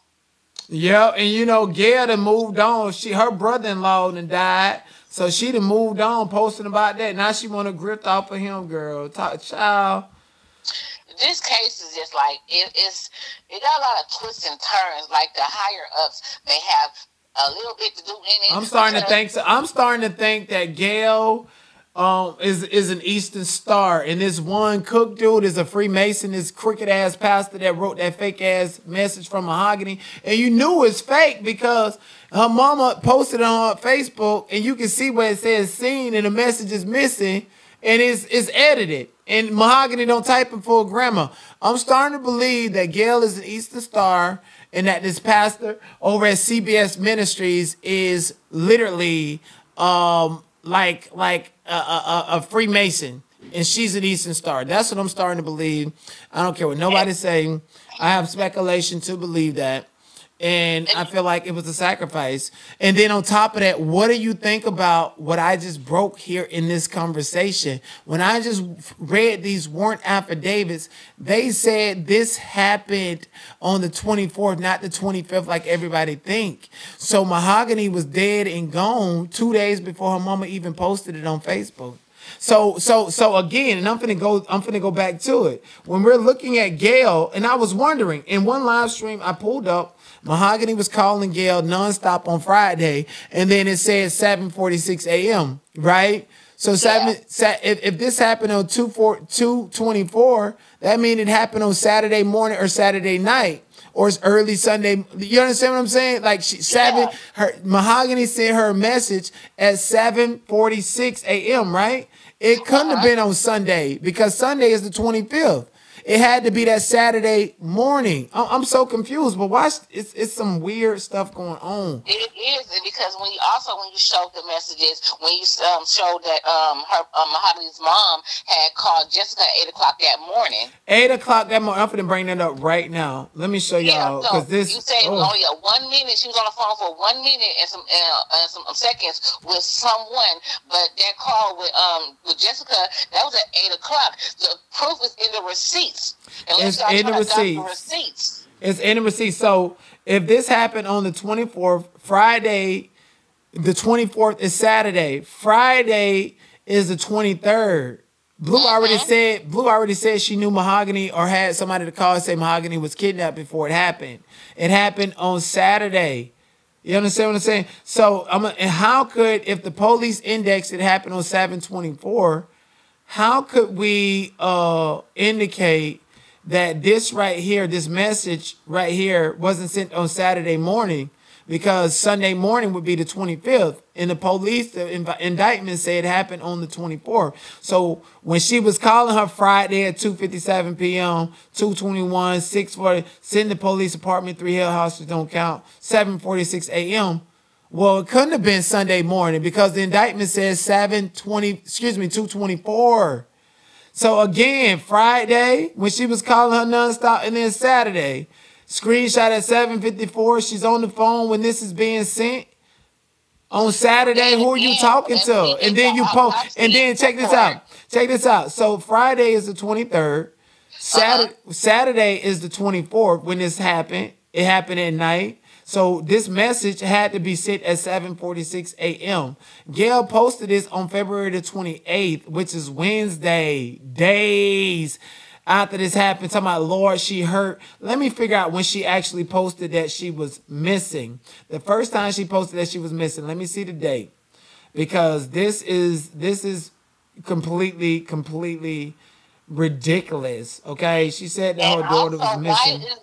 Yeah, and you know, Gail done moved on. Her brother-in-law done died. So she done moved on posting about that. Now she want to grip off of him, girl. Child. This case is just like, it got a lot of twists and turns. Like the higher ups, they have a little bit to do in it. I'm starting to think that Gail is an Eastern Star, and this one Cook dude is a Freemason, this crooked ass pastor that wrote that fake ass message from Mahogany, and you knew it's fake because her mama posted it on her Facebook, and you can see where it says seen and the message is missing, and it's edited, and Mahogany don't type in full grammar. I'm starting to believe that Gail is an Eastern Star, and that this pastor over at CBF Ministries is literally like a Freemason, and she's an Eastern Star. That's what I'm starting to believe. I don't care what nobody's saying. I have speculation to believe that, and I feel like it was a sacrifice. And then on top of that, what do you think about what I just broke here in this conversation? When I just read these warrant affidavits, they said this happened on the 24th, not the 25th, like everybody think. So Mahogany was dead and gone 2 days before her mama even posted it on Facebook. So again, and I'm finna go back to it. When we're looking at Gail, and I was wondering, in one live stream I pulled up, Mahogany was calling Gail nonstop on Friday, and then it said 7:46 a.m. Right? So if this happened on 2/24, that means it happened on Saturday morning or Saturday night or early Sunday. You understand what I'm saying? Like Mahogany sent her message at 7:46 a.m. Right? It couldn't have been on Sunday because Sunday is the 25th. It had to be that Saturday morning. I'm so confused, but watch, it's some weird stuff going on. It is, because when you showed the messages, when you showed that Mahogany's mom had called Jessica at 8 o'clock that morning. 8 o'clock that morning. I'm finna bring that up right now. Let me show y'all because this. You said only 1 minute. She was on the phone for 1 minute and some seconds with someone, but that call with Jessica, that was at 8 o'clock. The proof is in the receipt. It's in the receipts. It's in the receipts. So if this happened on the 24th, Friday, the 24th is Saturday. Friday is the 23rd. Blue already said she knew Mahogany or had somebody to call and say Mahogany was kidnapped before it happened. It happened on Saturday. You understand what I'm saying? So if the police index it happened on 7/24? How could we indicate that this right here, this message right here, wasn't sent on Saturday morning, because Sunday morning would be the 25th. And the police, the indictment said it happened on the 24th. So when she was calling her Friday at 2:57 p.m., 2:21, 6:40, send the police department, 3 Hill Houses don't count, 7:46 a.m., well, it couldn't have been Sunday morning, because the indictment says 2:24. So again, Friday, when she was calling her nonstop, and then Saturday, screenshot at 7:54, she's on the phone when this is being sent. On Saturday, who are you talking to? And then you post, and then check this out. Check this out. So Friday is the 23rd. Saturday is the 24th when this happened. It happened at night. So this message had to be sent at 7:46 a.m. Gail posted this on February the 28th, which is Wednesday, days after this happened. Talking about, Lord, she hurt. Let me figure out when she actually posted that she was missing. The first time she posted that she was missing, let me see the date, because this is completely ridiculous. Okay, she said that her daughter was missing. Why is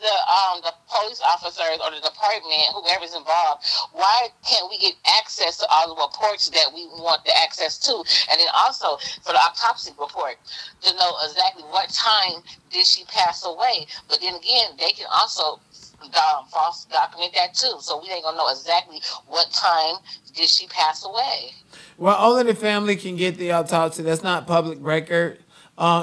the police officers or the department, whoever's involved, why can't we get access to all the reports that we want the access to? And then also for the autopsy report, to know exactly what time did she pass away. But then again, they can also false document that too, so we ain't gonna know exactly what time did she pass away. Well, only the family can get the autopsy. That's not public record.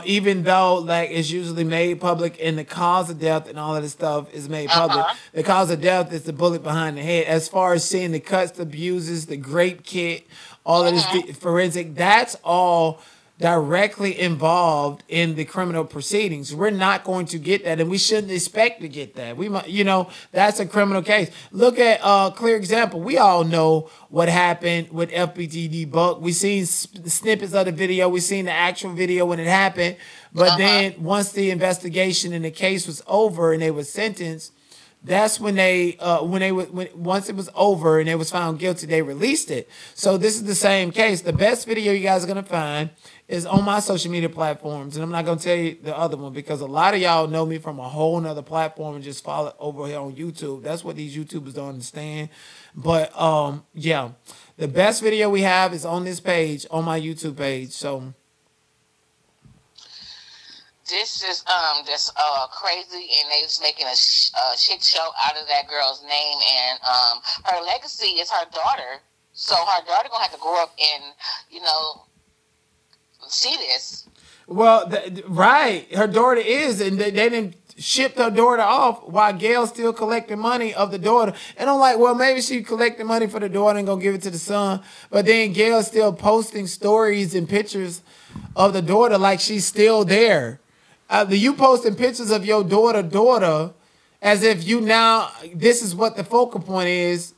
Even though, like, it's usually made public, and the cause of death and all of this stuff is made public. The cause of death is the bullet behind the head. As far as seeing the cuts, the bruises, the grape kit, all of this forensic, that's all directly involved in the criminal proceedings. We're not going to get that, and we shouldn't expect to get that. We might, you know, that's a criminal case. Look at clear example. We all know what happened with FPTD Buck. We seen snippets of the video. We seen the actual video when it happened. But then once the investigation and the case was over and they were sentenced, that's once it was over and they was found guilty, they released it. So this is the same case. The best video you guys are gonna find is on my social media platforms, and I'm not gonna tell you the other one, because a lot of y'all know me from a whole nother platform and just follow over here on YouTube. That's what these YouTubers don't understand. But yeah, the best video we have is on this page, on my YouTube page. So this is just crazy, and they was making a shit show out of that girl's name, and her legacy is her daughter. So her daughter gonna have to grow up and, you know, see this. Well, right, her daughter is, and they didn't shipped her daughter off while Gail still collecting money of the daughter. And I'm like, well, maybe she collected money for the daughter and gonna give it to the son. But then Gail's still posting stories and pictures of the daughter like she's still there. You posting pictures of your daughter as if you now, this is what the focal point is.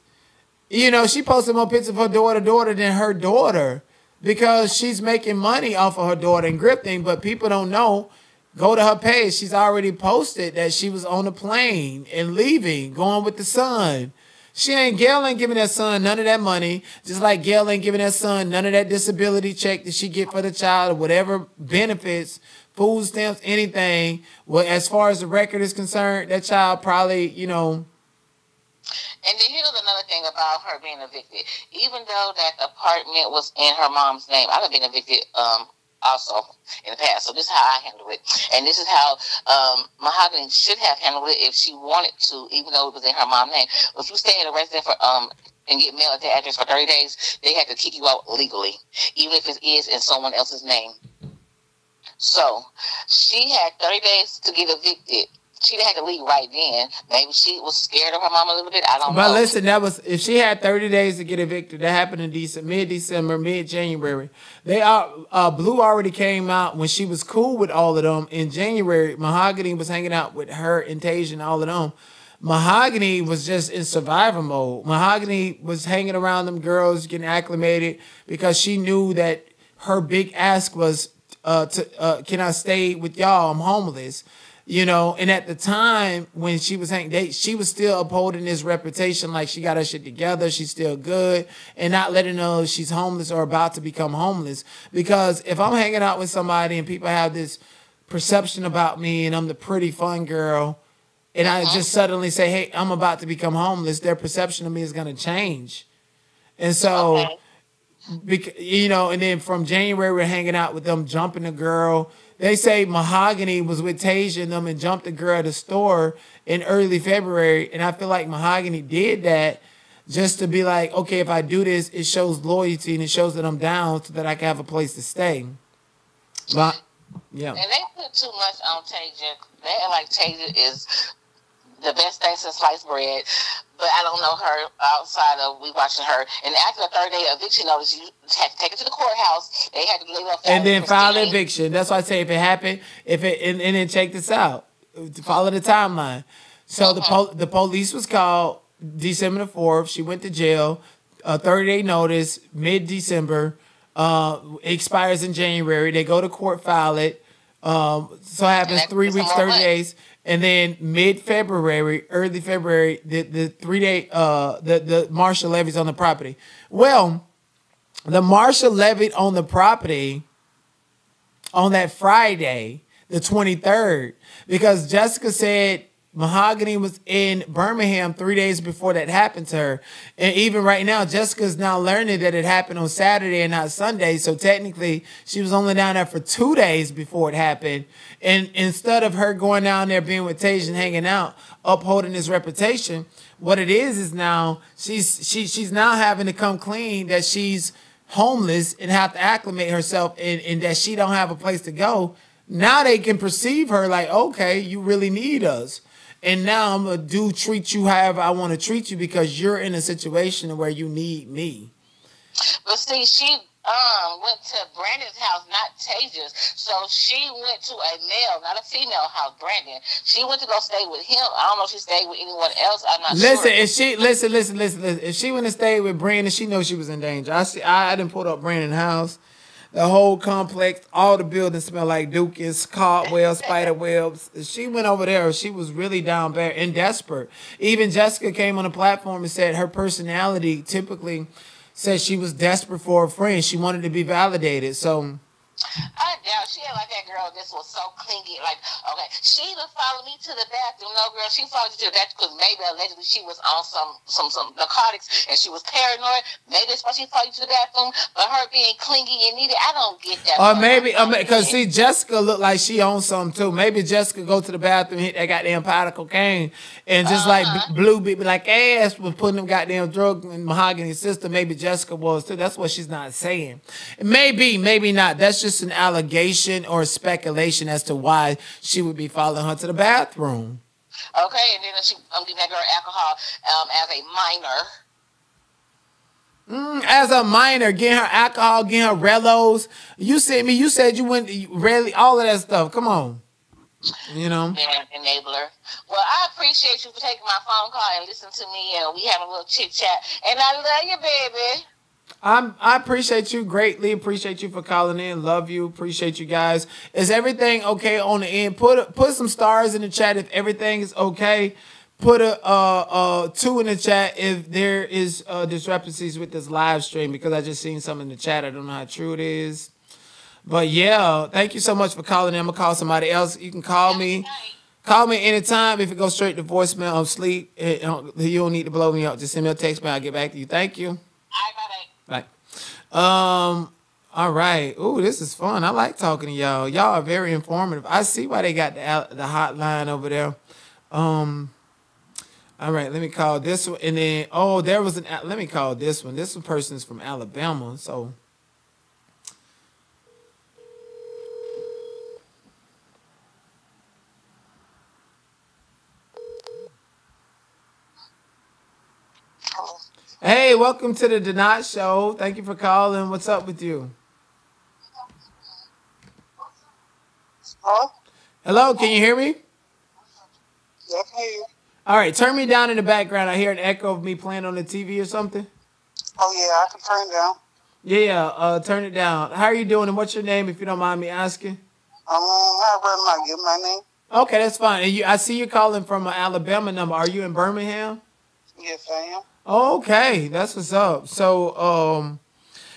You know, she posted more pictures of her daughter than her daughter, because she's making money off of her daughter and grifting. But people don't know. Go to her page. She's already posted that she was on the plane and leaving, going with the son. Gail ain't giving that son none of that money, just like Gail ain't giving that son none of that disability check that she get for the child, or whatever benefits, food stamps, anything. Well, as far as the record is concerned, that child probably, you know. And then here's another thing about her being evicted. Even though that apartment was in her mom's name, I'd have been evicted also in the past. So this is how I handle it, and this is how Mahogany should have handled it if she wanted to, even though it was in her mom's name. If you stay in a residence for and get mail at their address for 30 days, they have to kick you out legally, even if it is in someone else's name. So she had 30 days to get evicted. She had to leave right then. Maybe she was scared of her mom a little bit. I don't know. But listen, that was, if she had 30 days to get evicted, that happened in mid-December, mid-January. They Blue already came out when she was cool with all of them in January. Mahogany was hanging out with her and Taja and all of them. Mahogany was just in survival mode. Mahogany was hanging around them girls, getting acclimated, because she knew that her big ask was, can I stay with y'all? I'm homeless. You know, and at the time when she was she was still upholding this reputation, like she got her shit together, she's still good, and not letting her know she's homeless or about to become homeless. Because if I'm hanging out with somebody and people have this perception about me and I'm the pretty fun girl, and I just suddenly say, hey, I'm about to become homeless, their perception of me is going to change. And so, you know, and then from January, we're hanging out with them, jumping a girl. They say Mahogany was with Taja and them and jumped a girl at a store in early February. And I feel like Mahogany did that just to be like, okay, if I do this, it shows loyalty and it shows that I'm down so that I can have a place to stay. But, yeah. And they put too much on Taja. They act like Taja is the best thing since sliced bread. But I don't know her outside of we watching her. And after the third day eviction notice, you had to take it to the courthouse. They had to leave up and then file the eviction. That's why I say if it happened, if it and then check this out, follow the timeline. So the police was called December the 4th. She went to jail. A 30-day notice mid December expires in January. They go to court, file it. So it happens 3 weeks, 30 days. And then mid-February, early February, the three-day the marshal levies on the property. Well, the marshal levied on the property on that Friday, the 23rd, because Jessica said Mahogany was in Birmingham 3 days before that happened to her. And even right now, Jessica's now learning that it happened on Saturday and not Sunday. So technically, she was only down there for 2 days before it happened. And instead of her going down there, being with Taja and hanging out, upholding his reputation, what it is now she's now having to come clean that she's homeless and have to acclimate herself and that she don't have a place to go. Now they can perceive her like, okay, you really need us. And now I'm going to treat you however I want to treat you because you're in a situation where you need me. But see, she went to Brandon's house, not Taja's. So she went to a male, not a female house, Brandon. She went to go stay with him. I don't know if she stayed with anyone else. I'm not sure. Listen. If she went to stay with Brandon, she knows she was in danger. I done pulled up Brandon's house. The whole complex, all the buildings smell like Dukas, cobwebs, spider webs. She went over there. She was really down bad and desperate. Even Jessica came on the platform and said her personality typically said she was desperate for a friend. She wanted to be validated. So I doubt she had like that girl. This was so clingy. Like, okay, she even followed me to the bathroom. No, girl, she followed you to the bathroom because maybe allegedly she was on some narcotics and she was paranoid. Maybe that's why she followed you to the bathroom. But her being clingy and needy, I don't get that. Or maybe because see, Jessica looked like she owned something too. Maybe Jessica go to the bathroom, hit that goddamn powder cocaine, and just like Blue be like ass was putting them goddamn drug in Mahogany's system. Maybe Jessica was too. That's what she's not saying. Maybe, maybe not. That's just an allegation or speculation as to why she would be following her to the bathroom. Okay, and then she giving that girl alcohol as a minor. As a minor, getting her alcohol, getting her Rellos. You said me. You said you went really all of that stuff. Come on. You know, enabler. Well, I appreciate you for taking my phone call and listening to me, and we had a little chit chat. And I love you, baby. I appreciate you greatly. Appreciate you for calling in. Love you. Appreciate you guys. Is everything okay on the end? Put some stars in the chat if everything is okay. Put a 2 in the chat if there is discrepancies with this live stream, because I just seen something in the chat. I don't know how true it is. But yeah, thank you so much for calling in. I'm gonna call somebody else. You can call me. Call me anytime. If it goes straight to voicemail, I'm asleep. You don't need to blow me up. Just send me a text mail. I'll get back to you. Thank you. All right, bye. Right. All right. Ooh, this is fun. I like talking to y'all. Y'all are very informative. I see why they got the hotline over there. All right. Let me call this one. And then, oh, there was an, let me call this one. This person's from Alabama. So. Hey, welcome to the Donat Show. Thank you for calling. What's up with you? Huh? Hello, can you hear me? Yes, I hear you. All right, turn me down in the background. I hear an echo of me playing on the TV or something. Oh, yeah, I can turn it down. Yeah, turn it down. How are you doing, and what's your name, if you don't mind me asking? I better not give my name. Okay, that's fine. And you, I see you're calling from an Alabama number. Are you in Birmingham? Yes, I am. Okay, that's what's up. So,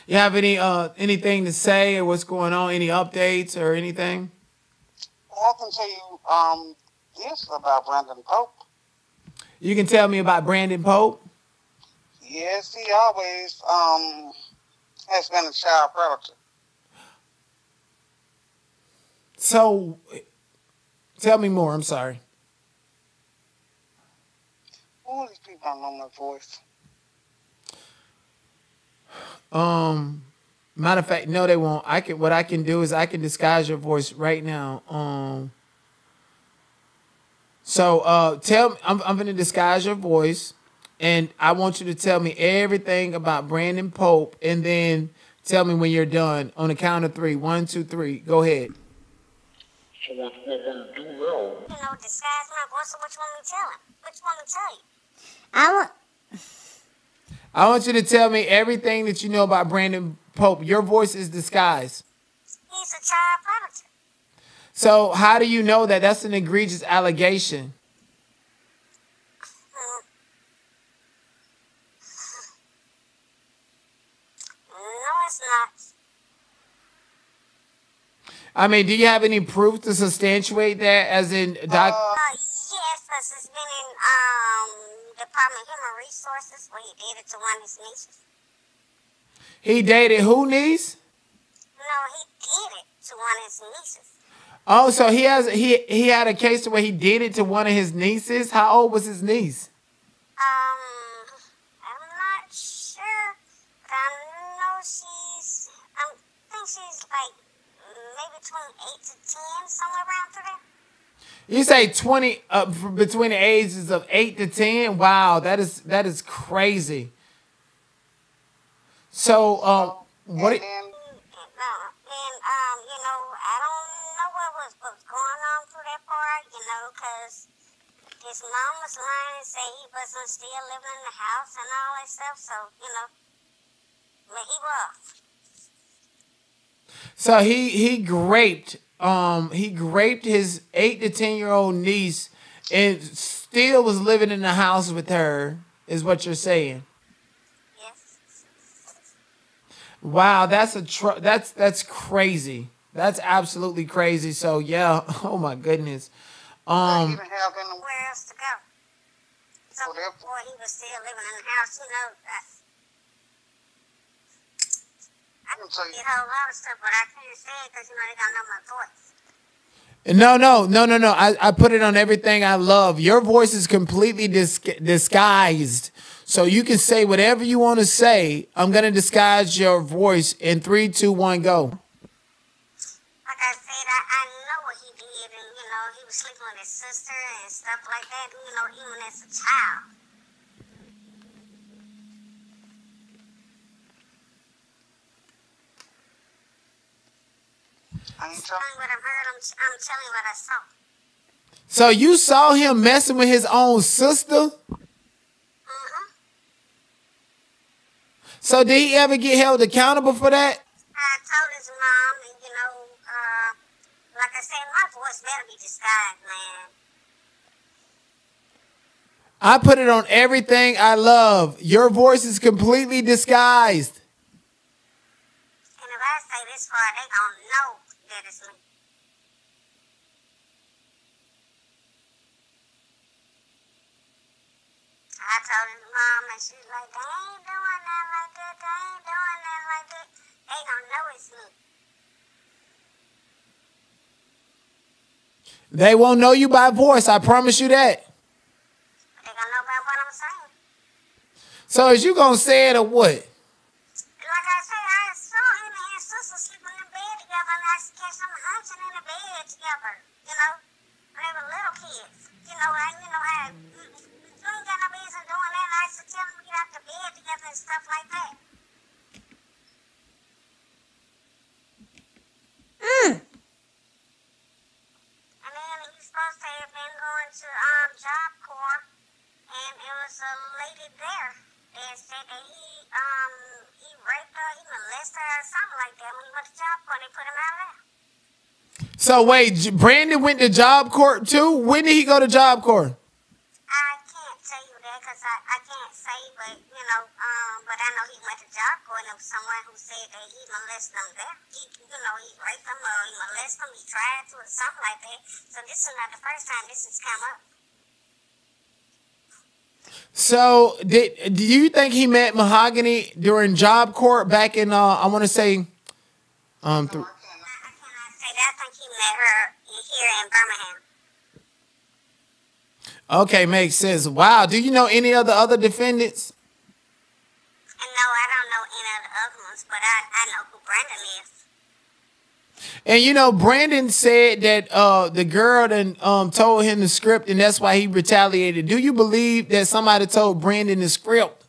you have anything to say or what's going on? Any updates or anything? I can tell you this about Brandon Pope. You can tell me about Brandon Pope? Yes, he always has been a child predator. So, tell me more. I'm sorry. All these people don't know my voice. Matter of fact, no, they won't. What I can do is I can disguise your voice right now. I'm going to disguise your voice, and I want you to tell me everything about Brandon Pope, and then tell me when you're done on the count of three. 1, 2, 3. Go ahead. Hello, disguise my voice. Which one we tell him? Which one we tell you? I want you to tell me everything that you know about Brandon Pope. Your voice is disguised. He's a child predator. So how do you know that? That's an egregious allegation. No, it's not. I mean, do you have any proof to substantiate that, as in... yes, because it's been in Department of Human Resources where he dated to one of his nieces. He dated who, niece? No, he did it to one of his nieces. Oh, so he had a case where he did it to one of his nieces? How old was his niece? I'm not sure, but I know she's... I think she's like... maybe 28 to 10, somewhere around there. You say 20 between the ages of 8 to 10? Wow, that is crazy. So, what... I don't know what was going on for that part, because his mom was lying and say he wasn't still living in the house and all that stuff, so, but he was. So he raped his 8 to 10-year-old niece and still was living in the house with her, is what you're saying? Yes. Wow, that's crazy. That's absolutely crazy. So yeah, oh my goodness. He didn't have anywhere else to go. So before he was still living in the house, No. I put it on everything I love. Your voice is completely disguised. So you can say whatever you want to say. I'm going to disguise your voice in 3, 2, 1, go. Like I said, I know what he did. And, he was sleeping with his sister and stuff like that, even as a child. I'm telling what I saw. So you saw him messing with his own sister? So did he ever get held accountable for that? I told his mom, and like I said, my voice better be disguised, man. I put it on everything I love. Your voice is completely disguised. And if I say this part, they gonna know. I told his mom, and she's like, they ain't doing that like that, they ain't doing that like that, they don't know it's me. They won't know you by voice, I promise you that. They gonna know by what I'm saying. So is you gonna say it or what? To Job Corps, and it was a lady there that said that he raped her, he molested her, or something like that. When he went to Job Corps, they put him out of there. So wait, Brandon went to Job Corps too? When did he go to Job Corps? I can't tell you that because I can't say, but you know, but I know he went to Job Corps, and it was someone who said that he molested them there. He raped them, or he molested them, he tried to, or something like that. So this is not the first time this has come up. So, do you think he met Mahogany during Job Corps back in, I want to say, I cannot say that. I think he met her here in Birmingham. Okay, makes sense. Wow. Do you know any of the other defendants? No, I don't know any of the other ones, but I know who Brandon is. And, you know, Brandon said that the girl then, told him the script, and that's why he retaliated. Do you believe that somebody told Brandon the script?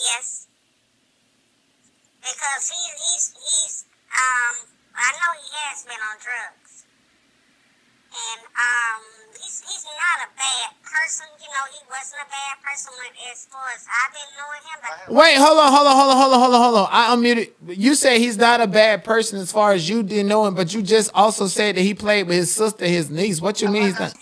Yes. Because he's I know he has been on drugs. And he's not a bad person. You know, he wasn't a bad person as far as I've been knowing him. But wait, hold on. I unmuted. You said he's not a bad person as far as you didn't know him, but you just also said that he played with his sister, his niece. What you mean he's not? No,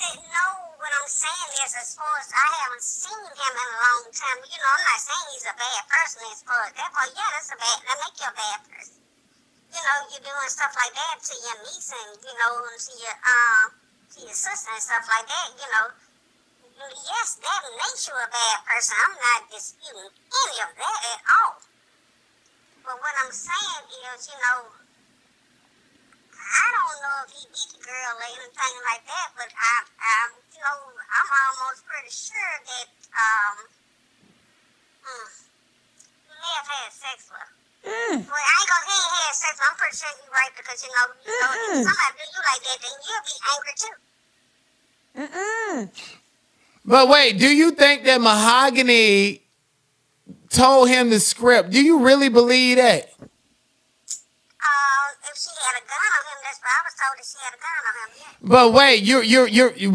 what I'm saying is as far as I haven't seen him in a long time. You know, I'm not saying he's a bad person as far as that. Oh, yeah, that's a bad. That make you a bad person. You know, you're doing stuff like that to your niece and, you know, and to your sister and stuff like that, you know. Yes, that makes you a bad person. I'm not disputing any of that at all. But what I'm saying is, you know, I don't know if he beat the girl or anything like that, but you know, I'm almost pretty sure that he may have had sex with her. Mm. Well, I ain't gonna say he had sex, but I'm pretty sure you're right, because you know if somebody do you like that, then you'll be angry too. But wait, do you think that Mahogany told him the script? Do you really believe that? If she had a gun on him, that's what I was told, that she had a gun on him.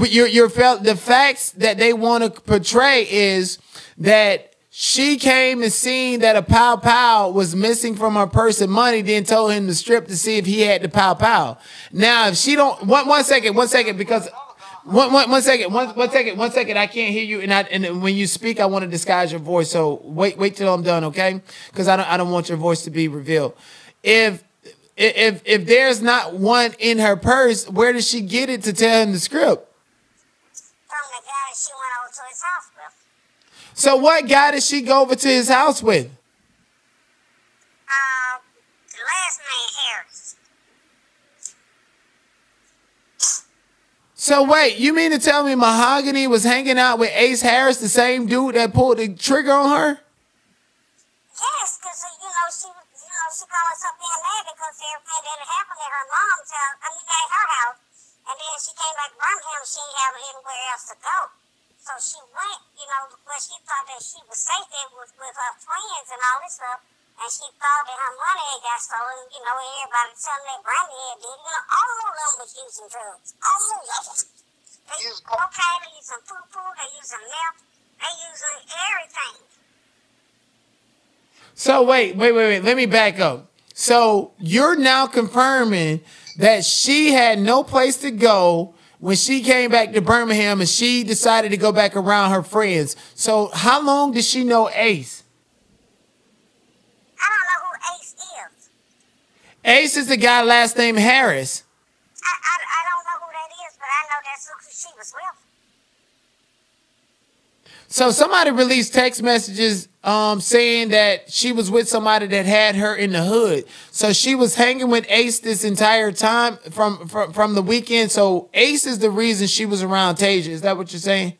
Yeah. But wait, the facts that they want to portray is that she came and seen that a pow pow was missing from her purse and money, then told him to strip to see if he had the pow pow. Now, if she don't, one second, because one second, I can't hear you, and when you speak, I want to disguise your voice. So wait till I'm done, okay? Because I don't want your voice to be revealed. If there's not one in her purse, where does she get it to tell him the script? From the guy she went over to his house with. So what guy did she go over to his house with? The last name Harris. So wait, you mean to tell me Mahogany was hanging out with Ace Harris, the same dude that pulled the trigger on her? Yes, because she called herself being mad because everything that happened at her mom's house, at her house, and then she came back from him. She didn't have anywhere else to go. So she went, you know, where she thought that she was safe there with her friends and all this stuff. And she thought that her money had got stolen, you know, and everybody telling that Brandy had did. You know, all of them was using drugs. All of them. They using cocaine, they using poo-poo, they using milk, they using everything. So wait. Let me back up. So you're now confirming that she had no place to go when she came back to Birmingham and she decided to go back around her friends. So how long did she know Ace? I don't know who Ace is. Ace is the guy last name Harris. I don't know who that is, but I know that's who she was with. So somebody released text messages saying that she was with somebody that had her in the hood. So she was hanging with Ace this entire time from the weekend. So Ace is the reason she was around Taja. Is that what you're saying?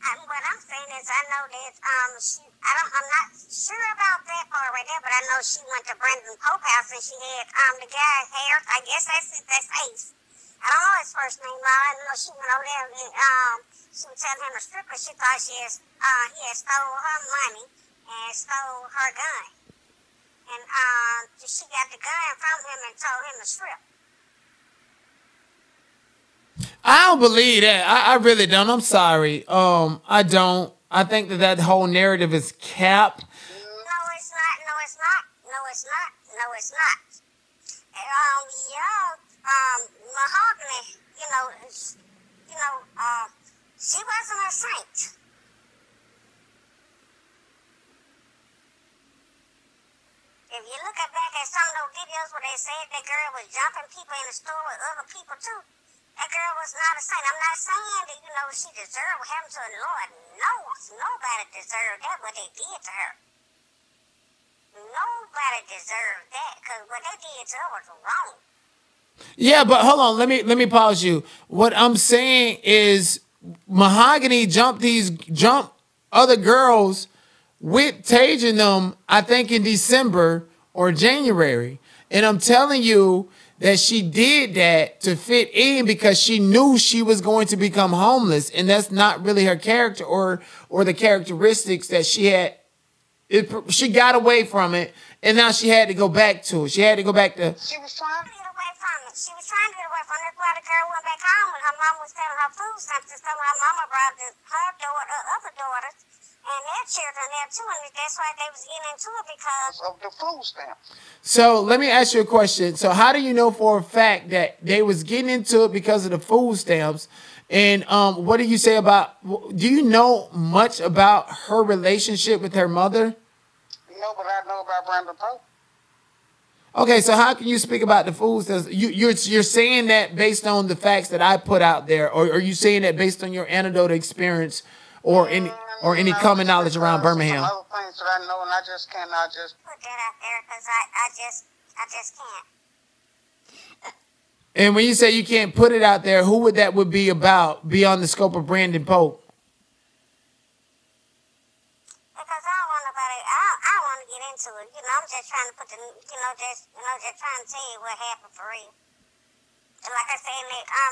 What I'm saying is I know that I'm not sure about that part right there, but I know she went to Brandon Pope house and she had the guy hair. I guess that's Ace. I don't know his first name. I know she went over there and she was telling him a stripper. She thought he had stole her money and stole her gun. And she got the gun from him and told him to strip. I don't believe that. I really don't. I'm sorry. I don't. I think that whole narrative is cap. No, it's not. No, it's not. No, it's not. No, it's not. Mahogany, she wasn't a saint. If you look up back at some of those videos where they said that girl was jumping people in the store with other people too, that girl was not a saint. I'm not saying that, you know, she deserved what happened to the Lord. No, nobody deserved that, what they did to her. Nobody deserved that, because what they did to her was wrong. Yeah, but hold on. Let me pause you. What I'm saying is Mahogany jumped other girls with Taja and them, I think, in December or January. And I'm telling you that she did that to fit in because she knew she was going to become homeless. And that's not really her character or the characteristics that she had. She got away from it, and now she had to go back to it. She had to go back to... She was trying to get away from it. That's why the girl went back home when her mom was selling her food stamps. So her mama brought her other daughters and their children there too. And that's why they was getting into it because of the food stamps. So let me ask you a question. So how do you know for a fact that they was getting into it because of the food stamps? And what do you say about, do you know much about her relationship with her mother? No, but I know about Brandon Pope. Okay, so how can you speak about the fools? You're saying that based on the facts that I put out there, or are you saying that based on your anecdotal experience, or any common knowledge around Birmingham? Other things that I know, and I just put that out there because I just can't. And when you say you can't put it out there, who would that be about beyond the scope of Brandon Pope? To it. You know, I'm just trying to put the, just trying to tell you what happened for real. And like I said,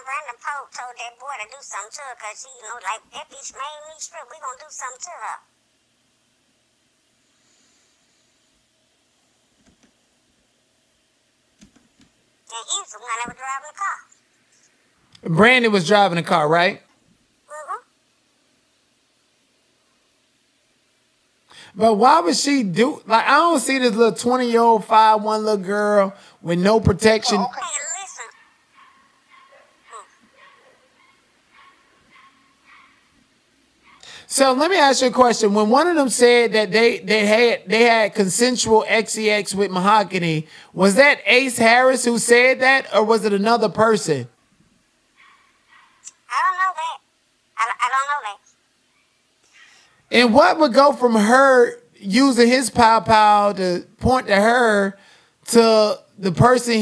Brandon Pope told that boy to do something to her because she, you know, like, that bitch made me strip. We gonna do something to her. And he was the one that was driving the car. Brandon was driving the car, right? But why would she do, like, I don't see this little 20-year-old 5'1" little girl with no protection. Okay, listen. So let me ask you a question. When one of them said that they had consensual XEX with Mahogany, was that Ace Harris who said that, or was it another person? I don't know that. I don't know that. And what would go from her using his pow-pow to point to her to the person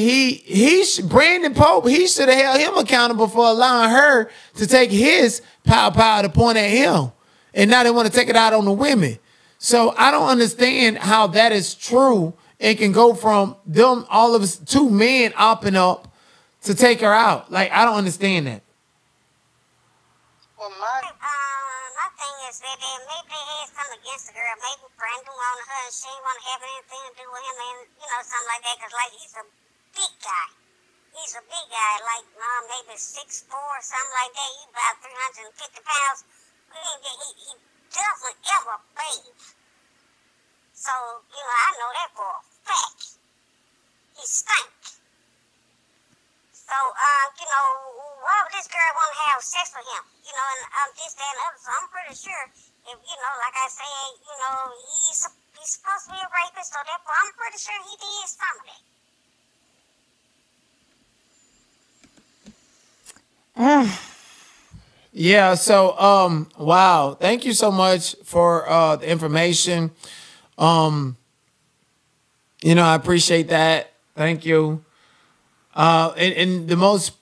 Brandon Pope, he should have held him accountable for allowing her to take his pow-pow to point at him. And now they want to take it out on the women. So I don't understand how that is true and can go from them, all of us, two men opping up to take her out. Like, I don't understand that. Well, maybe they had something against the girl. Maybe Brandon wanted her and she didn't want to have anything to do with him and, you know, something like that. Because, like, he's a big guy. He's a big guy. Like, maybe 6'4", something like that. He's about 350 pounds. He doesn't ever bathe. So, you know, I know that for a fact. He stank. So, you know, why would this girl want to have sex with him? You know, and this, that, and other. So I'm pretty sure, if, you know, like I say, you know, he's supposed to be a rapist, so therefore I'm pretty sure he did some of it. Yeah, so, wow. Thank you so much for the information. You know, I appreciate that. Thank you. And the most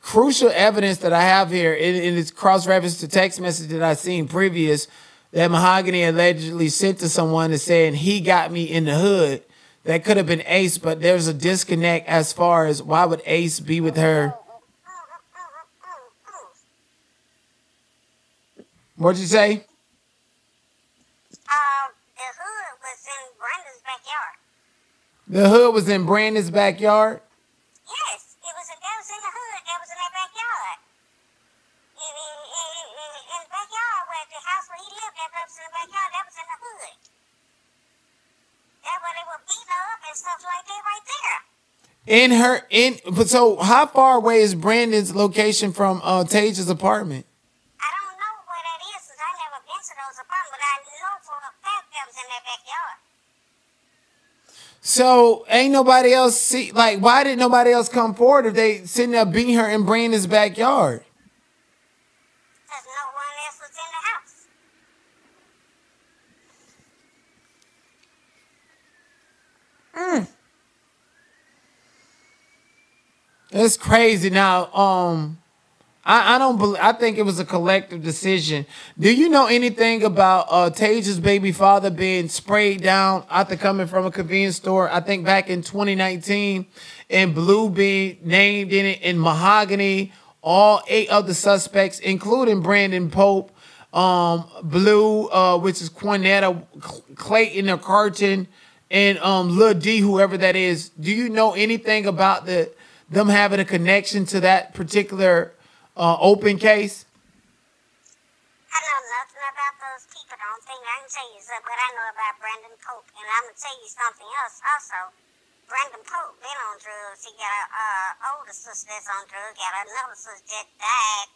crucial evidence that I have here, and it's cross-reference to text message that I've seen previous, that Mahogany allegedly sent to someone and saying, he got me in the hood. That could have been Ace, but there's a disconnect as far as why would Ace be with her? What'd you say? The hood was in Brandon's backyard. The hood was in Brandon's backyard? Yes, it was. That was in the hood. That was in their backyard. In the backyard where the house where he lived, that was in the backyard. That was in the hood. That's where they were beating her up and stuff like that, right there. So how far away is Brandon's location from Taja's apartment? I don't know where that is, since I never been to those apartments. But I know for a fact that was in their backyard. So ain't nobody else see, like, why did nobody else come forward if they sitting there beating her in Brandon's backyard? Because no one else was in the house. It's crazy. Now, I don't believe, I think it was a collective decision. Do you know anything about Taja's baby father being sprayed down after coming from a convenience store, I think back in 2019, and Blue being named in it, and Mahogany, all 8 of the suspects, including Brandon Pope, Blue, which is Quinetta, Clayton or Carton, and Lil D, whoever that is. Do you know anything about them having a connection to that particular open case? I know nothing about those people. I don't think I can tell you something, but I know about Brandon Pope. And I'm going to tell you something else also. Brandon Pope been on drugs. He got an older sister that's on drugs. Got another sister that died.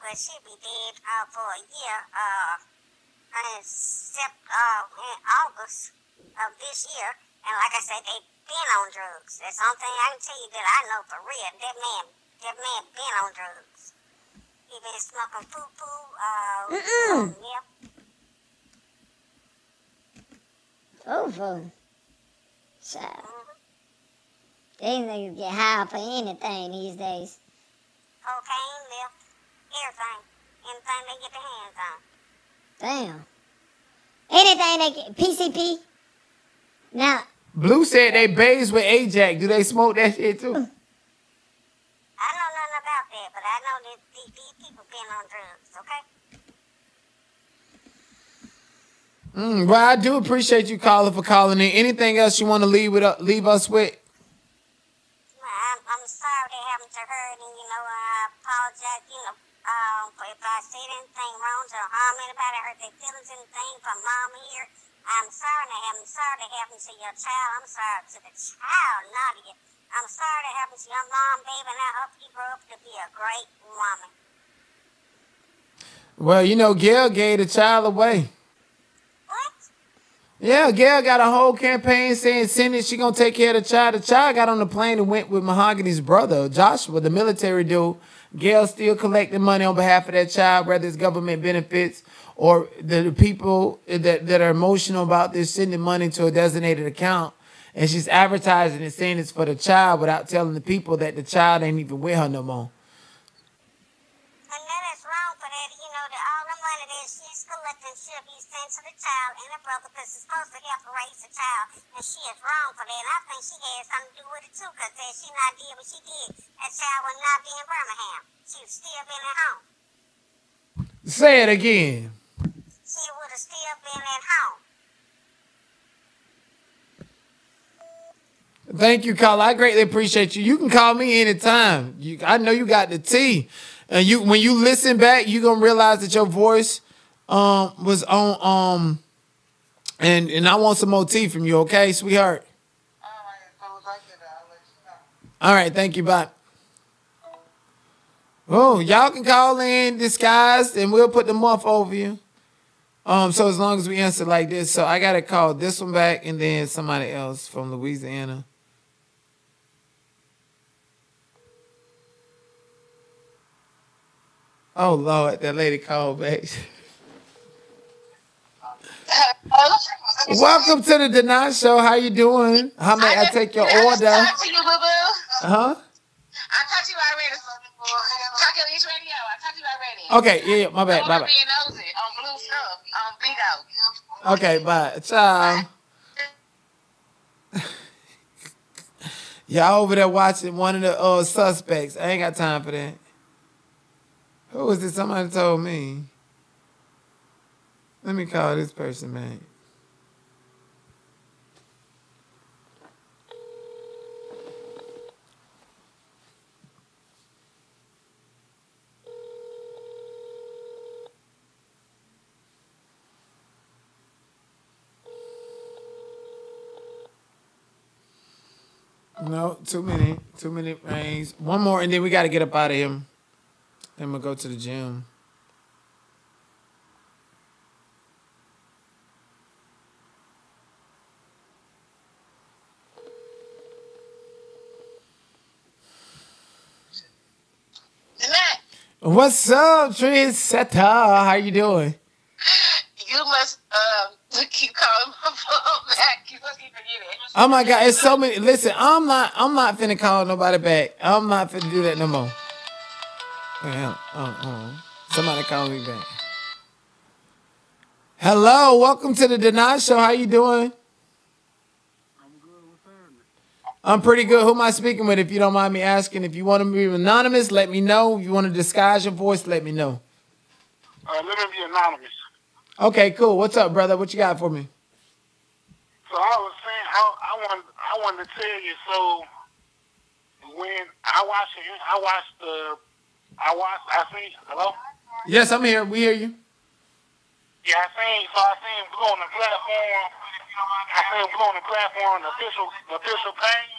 Well, she be dead for a year. In August of this year. And like I said, they been on drugs. That's the only thing I can tell you that I know for real. That man been on drugs. He been smoking poo-poo. So, these niggas get high for anything these days. Cocaine, milk, everything. Anything they get their hands on. Damn. Anything they get. PCP? Now. Blue said they bathe with Ajax. Do they smoke that shit too? I know nothing about that, but I know that these people been on drugs, okay? Well, I do appreciate you calling in. Anything else you want to leave us with? Well, I'm sorry that happened to her, and, you know, I apologize, you know, if I said anything wrong to harm anybody, hurt their feelings, anything from mom here. I'm sorry that happened. I'm sorry that happened to your child. I'm sorry to the child, not you. I'm sorry that happened to your mom, baby, and I hope you grow up to be a great woman. Well, you know, Gail gave the child away. What? Yeah, Gail got a whole campaign saying, send it, she gonna take care of the child. The child got on the plane and went with Mahogany's brother, Joshua, the military dude. Gail's still collecting money on behalf of that child, whether it's government benefits or the people that are emotional about this, sending money to a designated account. And she's advertising and saying it's for the child without telling the people that the child ain't even with her no more. I know that's wrong, but you know, all the money that she's collecting should be sent to the child and her brother, because she's supposed to help raise the child. And she is wrong for that. And I think she had something to do with it too, because if she not did what she did, that child would not be in Birmingham. She would still been at home. Say it again. She would have still been at home. Thank you, Carla. I greatly appreciate you. You can call me anytime. I know you got the tea. And when you listen back, you're going to realize that your voice was on. And I want some more tea from you, okay, sweetheart? All right. I'll let you know. All right. Thank you. Bye. Oh, y'all can call in disguised, and we'll put the muff over you. So as long as we answer like this. So I got to call this one back and then somebody else from Louisiana. Oh, Lord, that lady called back. Welcome to the Donat Show. How you doing? How may I take your order? I talked to you, boo-boo. Huh? I talked to you already. Talk at least radio. I talked to you already. Okay, yeah, my bad. Bye-bye. Blue stuff. Bingo. Okay, bye. Ciao. Bye. Y'all over there watching one of the suspects. I ain't got time for that. Who is it? Somebody told me. Let me call this person, man. No, too many rings. One more, and then we got to get up out of here. Then we'll go to the gym. What's up, Trisetta? How you doing? You must keep calling my phone back. You must keep forgetting it. Oh my God, it's so many. Listen, I'm not finna call nobody back. I'm not finna do that no more. Somebody call me back. Hello, welcome to the Donat Show. How you doing? I'm pretty good. Who am I speaking with, if you don't mind me asking? If you want to be anonymous, let me know. If you want to disguise your voice, let me know. Let me be anonymous. Okay, cool. What's up, brother? What you got for me? So I was saying, I wanted to tell you. So when I seen. Hello. Yes, I'm here. We hear you. Yeah, I seen blue on the platform. Official page.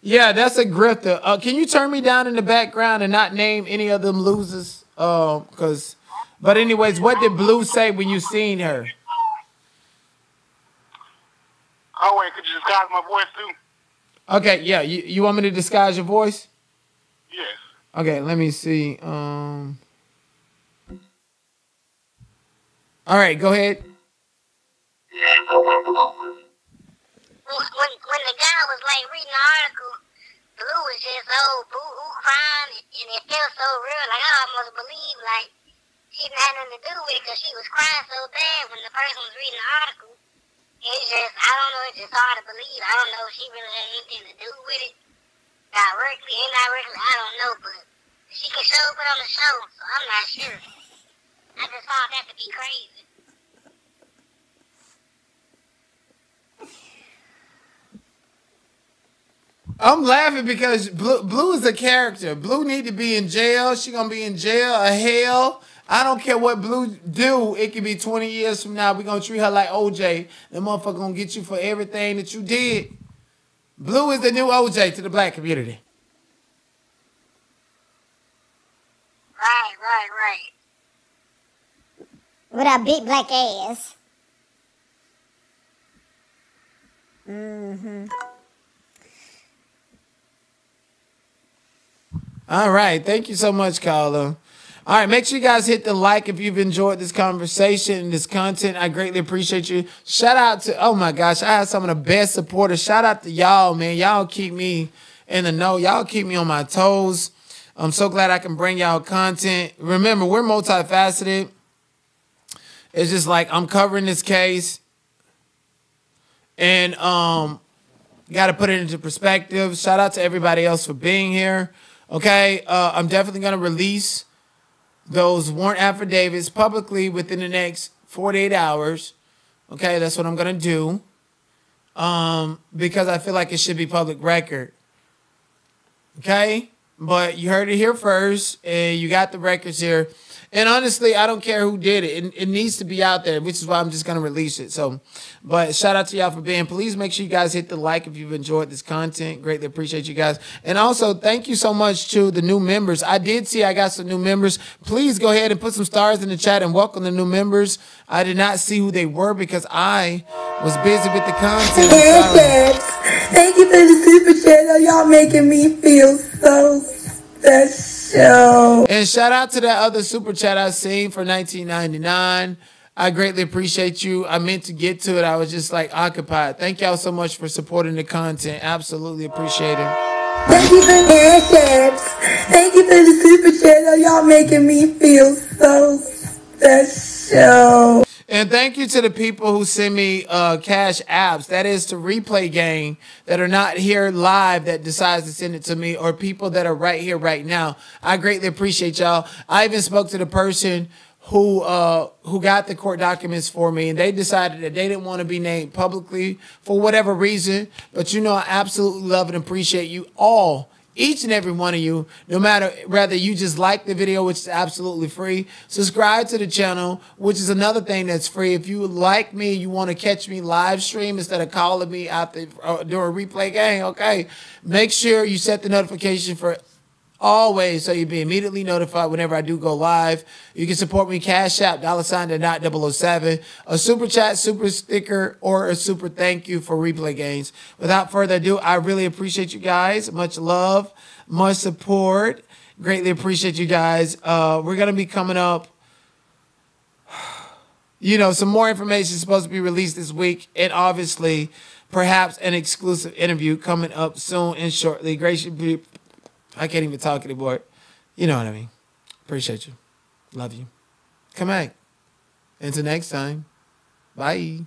Yeah, that's a grifter. Can you turn me down in the background and not name any of them losers? But anyways, what did Blue say when you seen her? Oh wait, could you disguise my voice too? Okay, yeah. You want me to disguise your voice? Yes. Okay, let me see. All right, go ahead. When the guy was like reading the article, Blue was just so boo-hoo crying, and it felt so real. Like I almost believed like she didn't have nothing to do with it because she was crying so bad when the person was reading the article. It's just, I don't know, it's just hard to believe. I don't know if she really had anything to do with it directly, indirectly. I don't know, but she can show up on the show, so I'm not sure. I just thought that to be crazy. I'm laughing because Blue is a character. Blue need to be in jail. She gonna be in jail or hell. I don't care what Blue do. It could be 20 years from now. We gonna treat her like OJ. That motherfucker gonna get you for everything that you did. Blue is the new OJ to the black community. Right. With our big black ass. Mm-hmm. All right. Thank you so much, caller. All right. Make sure you guys hit the like if you've enjoyed this conversation and this content. I greatly appreciate you. Shout out to, oh my gosh, I have some of the best supporters. Shout out to y'all, man. Y'all keep me in the know. Y'all keep me on my toes. I'm so glad I can bring y'all content. Remember, we're multifaceted. It's just like I'm covering this case and got to put it into perspective. Shout out to everybody else for being here. Okay, I'm definitely going to release those warrant affidavits publicly within the next 48 hours. Okay, that's what I'm going to do because I feel like it should be public record. Okay, but you heard it here first and you got the records here. And honestly, I don't care who did it. It needs to be out there, which is why I'm just going to release it. So, but shout out to y'all for being. Please make sure you guys hit the like if you've enjoyed this content. Greatly appreciate you guys. And also, thank you so much to the new members. I did see I got some new members. Please go ahead and put some stars in the chat and welcome the new members. I did not see who they were because I was busy with the content. Thank you for the super chat. Y'all making me feel so special. And shout out to that other super chat I seen for $19.99. I greatly appreciate you. I meant to get to it. I was just like occupied. Thank y'all so much for supporting the content. Absolutely appreciate it. Thank you for the chat. Thank you for the super chat. Y'all making me feel so special. And thank you to the people who send me cash apps. That is to replay gang that are not here live that decides to send it to me or people that are right here right now. I greatly appreciate y'all. I even spoke to the person who got the court documents for me, and they decided that they didn't want to be named publicly for whatever reason. But, you know, I absolutely love and appreciate you all. Each and every one of you, no matter whether you just like the video, which is absolutely free, subscribe to the channel, which is another thing that's free. If you like me, you want to catch me live stream instead of calling me after during a replay game, okay? Make sure you set the notification for always so you'll be immediately notified whenever I do go live. You can support me Cash App, $Donat007, a super chat, super sticker, or a super thank you for replay games. Without further ado, I really appreciate you guys. Much love, much support. Greatly appreciate you guys. We're going to be coming up. You know, some more information is supposed to be released this week. And obviously, perhaps an exclusive interview coming up soon and shortly. Graciously, I can't even talk anymore. You know what I mean. Appreciate you. Love you. Come back. Until next time. Bye.